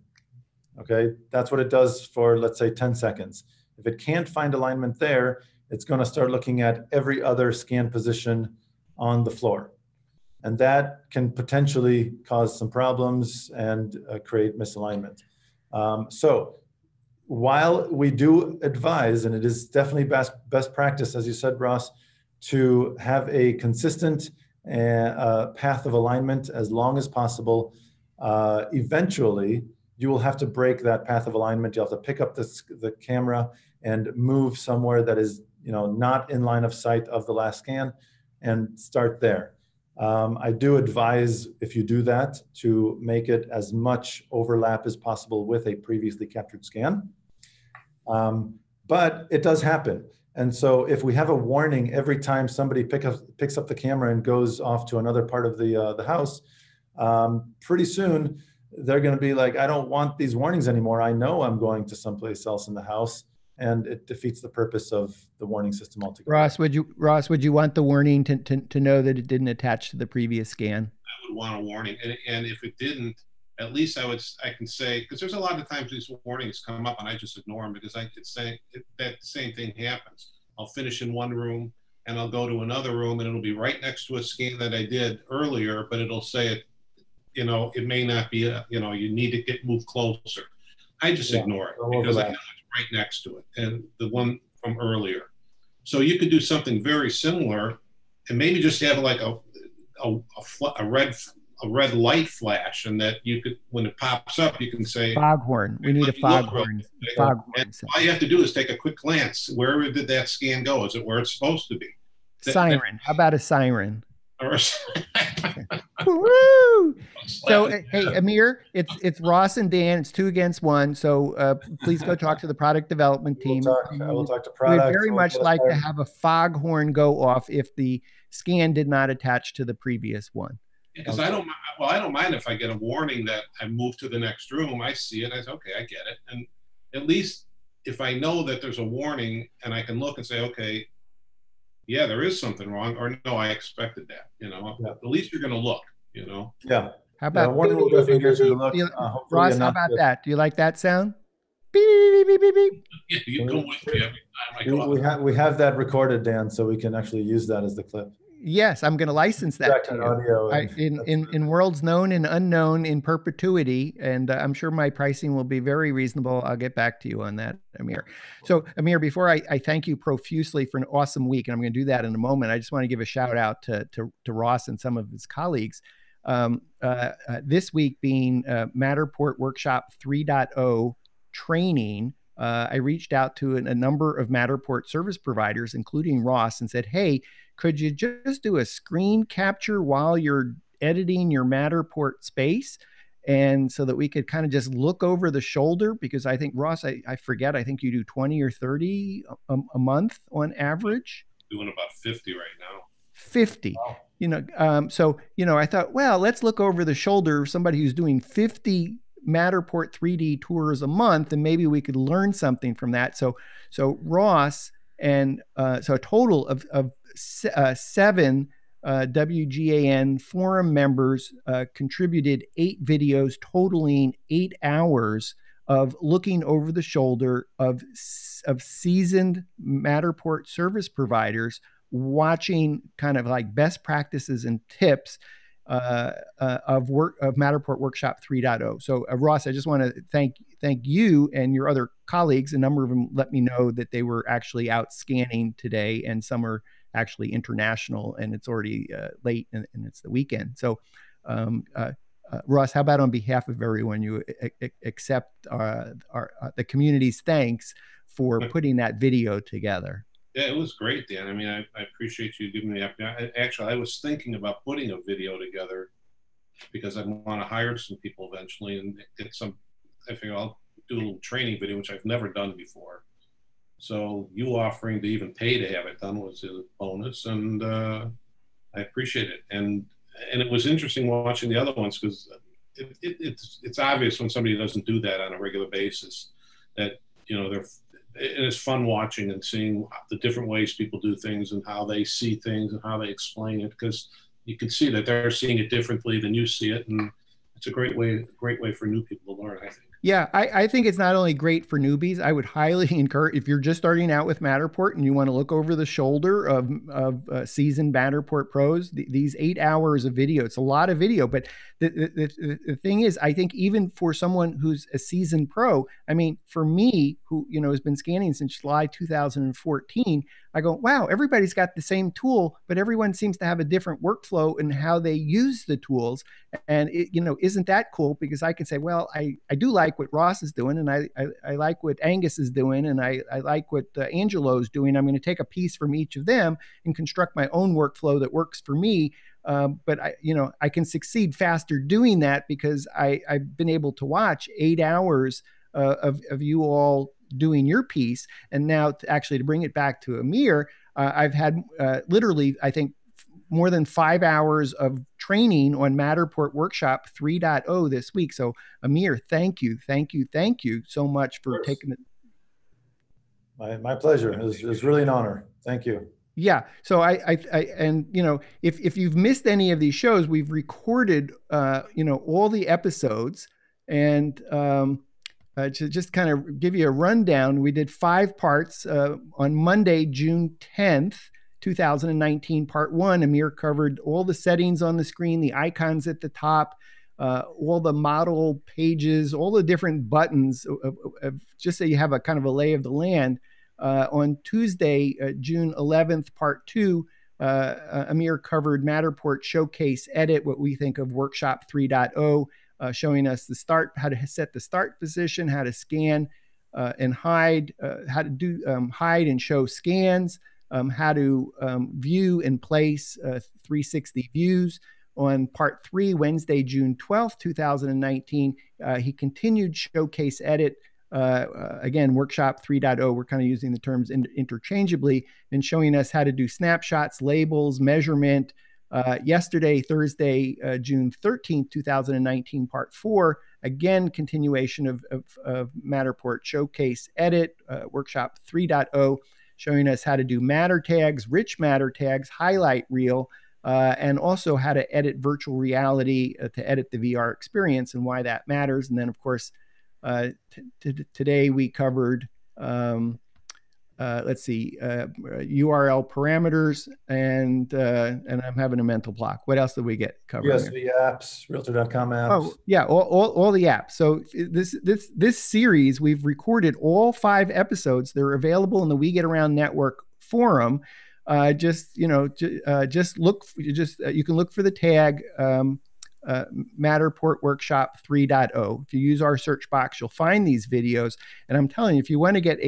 Okay, that's what it does for, let's say, 10 seconds. If it can't find alignment there, it's going to start looking at every other scan position on the floor. And that can potentially cause some problems and create misalignment. So while we do advise, and it is definitely best practice, as you said, Ross, to have a consistent path of alignment as long as possible, eventually you will have to break that path of alignment. You'll have to pick up the camera and move somewhere that is, you know, not in line of sight of the last scan and start there. I do advise, if you do that, to make it as much overlap as possible with a previously captured scan. But it does happen. And so if we have a warning every time somebody picks up the camera and goes off to another part of the house, pretty soon they're going to be like, I don't want these warnings anymore. I know I'm going to someplace else in the house. And it defeats the purpose of the warning system altogether. Ross, would you want the warning to know that it didn't attach to the previous scan? I would want a warning, and if it didn't, at least I can say, because there's a lot of times these warnings come up and I just ignore them because I could say that same thing happens. I'll finish in one room and I'll go to another room and it'll be right next to a scan that I did earlier, but it'll say it, you know, it may not be, you know, you need to move closer. I just ignore it because I know right next to it, and the one from earlier. So you could do something very similar, and maybe just have like a red light flash, and that you could, when it pops up, you can say foghorn. We need a foghorn. All you have to do is take a quick glance. Where did that scan go? Is it where it's supposed to be? Siren. How about a siren? Or a siren. Woo! So, hey, Amir, it's Ross and Dan. It's 2 against 1. So please go talk to the product development team. I will talk to product. We'd very much like to have a foghorn go off if the scan did not attach to the previous one. Because okay. I don't mind if I get a warning that I move to the next room. I see it. I say, okay, I get it. And at least if I know that there's a warning and I can look and say, okay, yeah, there is something wrong, or no, I expected that. You know, yeah. At least you're going to look. You know? Yeah. How about Ross, how about that? Do you like that sound? Beep, beep, beep, beep. Yeah, you go with me every time I go. We have that recorded, Dan, so we can actually use that as the clip. Yes, I'm going to license that to you. Audio in worlds known and unknown in perpetuity, and I'm sure my pricing will be very reasonable. I'll get back to you on that, Amir. So, Amir, before I thank you profusely for an awesome week, and I'm going to do that in a moment, I just want to give a shout out to Ross and some of his colleagues. This week being Matterport Workshop 3.0 training, I reached out to a number of Matterport service providers, including Ross, and said, hey, could you just do a screen capture while you're editing your Matterport space? And so that we could kind of just look over the shoulder, because I think, Ross, I forget, I think you do 20 or 30 a month on average. Doing about 50 right now. 50. Wow. You know, so, you know, I thought, well, let's look over the shoulder of somebody who's doing 50 Matterport 3D tours a month, and maybe we could learn something from that. So Ross and so a total of 7 WGAN forum members contributed 8 videos totaling 8 hours of looking over the shoulder of seasoned Matterport service providers, watching kind of like best practices and tips of Matterport Workshop 3.0. So Ross, I just want to thank you and your other colleagues. A number of them let me know that they were actually out scanning today, and some are actually international, and it's already late and it's the weekend. So Ross, how about on behalf of everyone, you accept the community's thanks for putting that video together? Yeah, it was great, Dan. I mean, I appreciate you giving me the opportunity. Actually, I was thinking about putting a video together because I want to hire some people eventually and get some, I figure I'll do a little training video, which I've never done before. So you offering to even pay to have it done was a bonus, and I appreciate it. And it was interesting watching the other ones, because it's obvious when somebody doesn't do that on a regular basis that, you know, they're, and it's fun watching and seeing the different ways people do things and how they see things and how they explain it, because you can see that they're seeing it differently than you see it, and it's a great way for new people to learn, I think. Yeah, I think it's not only great for newbies. I would highly encourage, if you're just starting out with Matterport and you want to look over the shoulder of seasoned Matterport pros, these 8 hours of video, it's a lot of video. But the thing is, I think even for someone who's a seasoned pro, I mean, for me, who, you know, has been scanning since July 2014, I go, wow, everybody's got the same tool, but everyone seems to have a different workflow in how they use the tools. And it, you know, isn't that cool? Because I can say, well, I do like what Ross is doing, and I like what Angus is doing, and I like what Angelo's doing. I'm going to take a piece from each of them and construct my own workflow that works for me. But I can succeed faster doing that because I've been able to watch 8 hours of you all doing your piece. And now to bring it back to Amir, I've had literally, I think, more than 5 hours of training on Matterport Workshop 3.0 this week. So Amir, thank you so much for taking it. My pleasure. It was really an honor. Thank you. Yeah. So and you know, if you've missed any of these shows, we've recorded, all the episodes, and, to just kind of give you a rundown, we did 5 parts on Monday, June 10th, 2019, part 1. Amir covered all the settings on the screen, the icons at the top, all the model pages, all the different buttons, just so you have a kind of a lay of the land. On Tuesday, June 11th, part 2, Amir covered Matterport Showcase Edit, what we think of Workshop 3.0. Showing us the start, how to set the start position, how to scan and hide, how to do hide and show scans, how to view and place 360 views. On part 3, Wednesday, June 12th, 2019, he continued Showcase Edit, again, Workshop 3.0. We're kind of using the terms interchangeably, and showing us how to do snapshots, labels, measurement. Yesterday, Thursday, June 13th, 2019, part 4, again, continuation of Matterport Showcase Edit, Workshop 3.0, showing us how to do matter tags, rich matter tags, highlight reel, and also how to edit virtual reality to edit the VR experience and why that matters. And then, of course, today we covered, URL parameters, and I'm having a mental block. What else did we get covered? USB apps, Realtor.com apps. Oh yeah, all the apps. So this series, we've recorded all 5 episodes. They're available in the We Get Around Network Forum. You can look for the tag Matterport Workshop 3.0. If you use our search box, you'll find these videos. And I'm telling you, if you want to get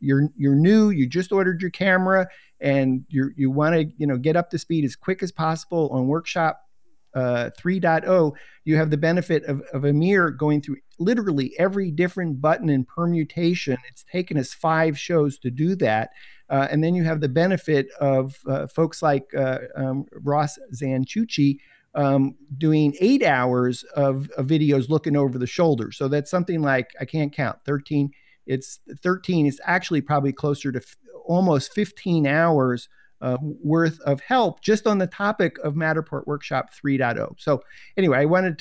you're new, you just ordered your camera, and you want to get up to speed as quick as possible on Workshop 3.0, you have the benefit of Amir going through literally every different button and permutation. It's taken us 5 shows to do that. And then you have the benefit of folks like Ross Zanchucci doing 8 hours of videos looking over the shoulder. So that's something like, I can't count, 13. It's 13. It's actually probably closer to almost 15 hours worth of help just on the topic of Matterport Workshop 3.0. So anyway, I wanted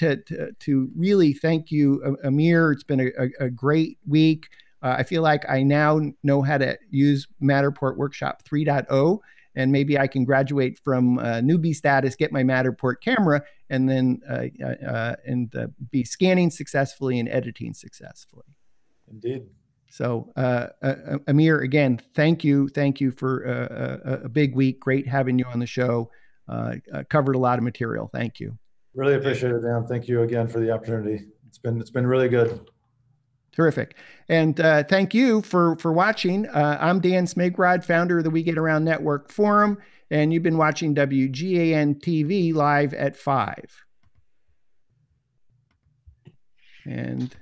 to really thank you, Amir. It's been a great week. I feel like I now know how to use Matterport Workshop 3.0, and maybe I can graduate from newbie status, get my Matterport camera, and then be scanning successfully and editing successfully. Indeed. So Amir, again, thank you for a big week. Great having you on the show. Covered a lot of material. Thank you. Really appreciate it, Dan. Thank you again for the opportunity. It's been really good. Terrific. And thank you for watching. I'm Dan Smigrod, founder of the We Get Around Network Forum, and you've been watching WGAN-TV live at 5. And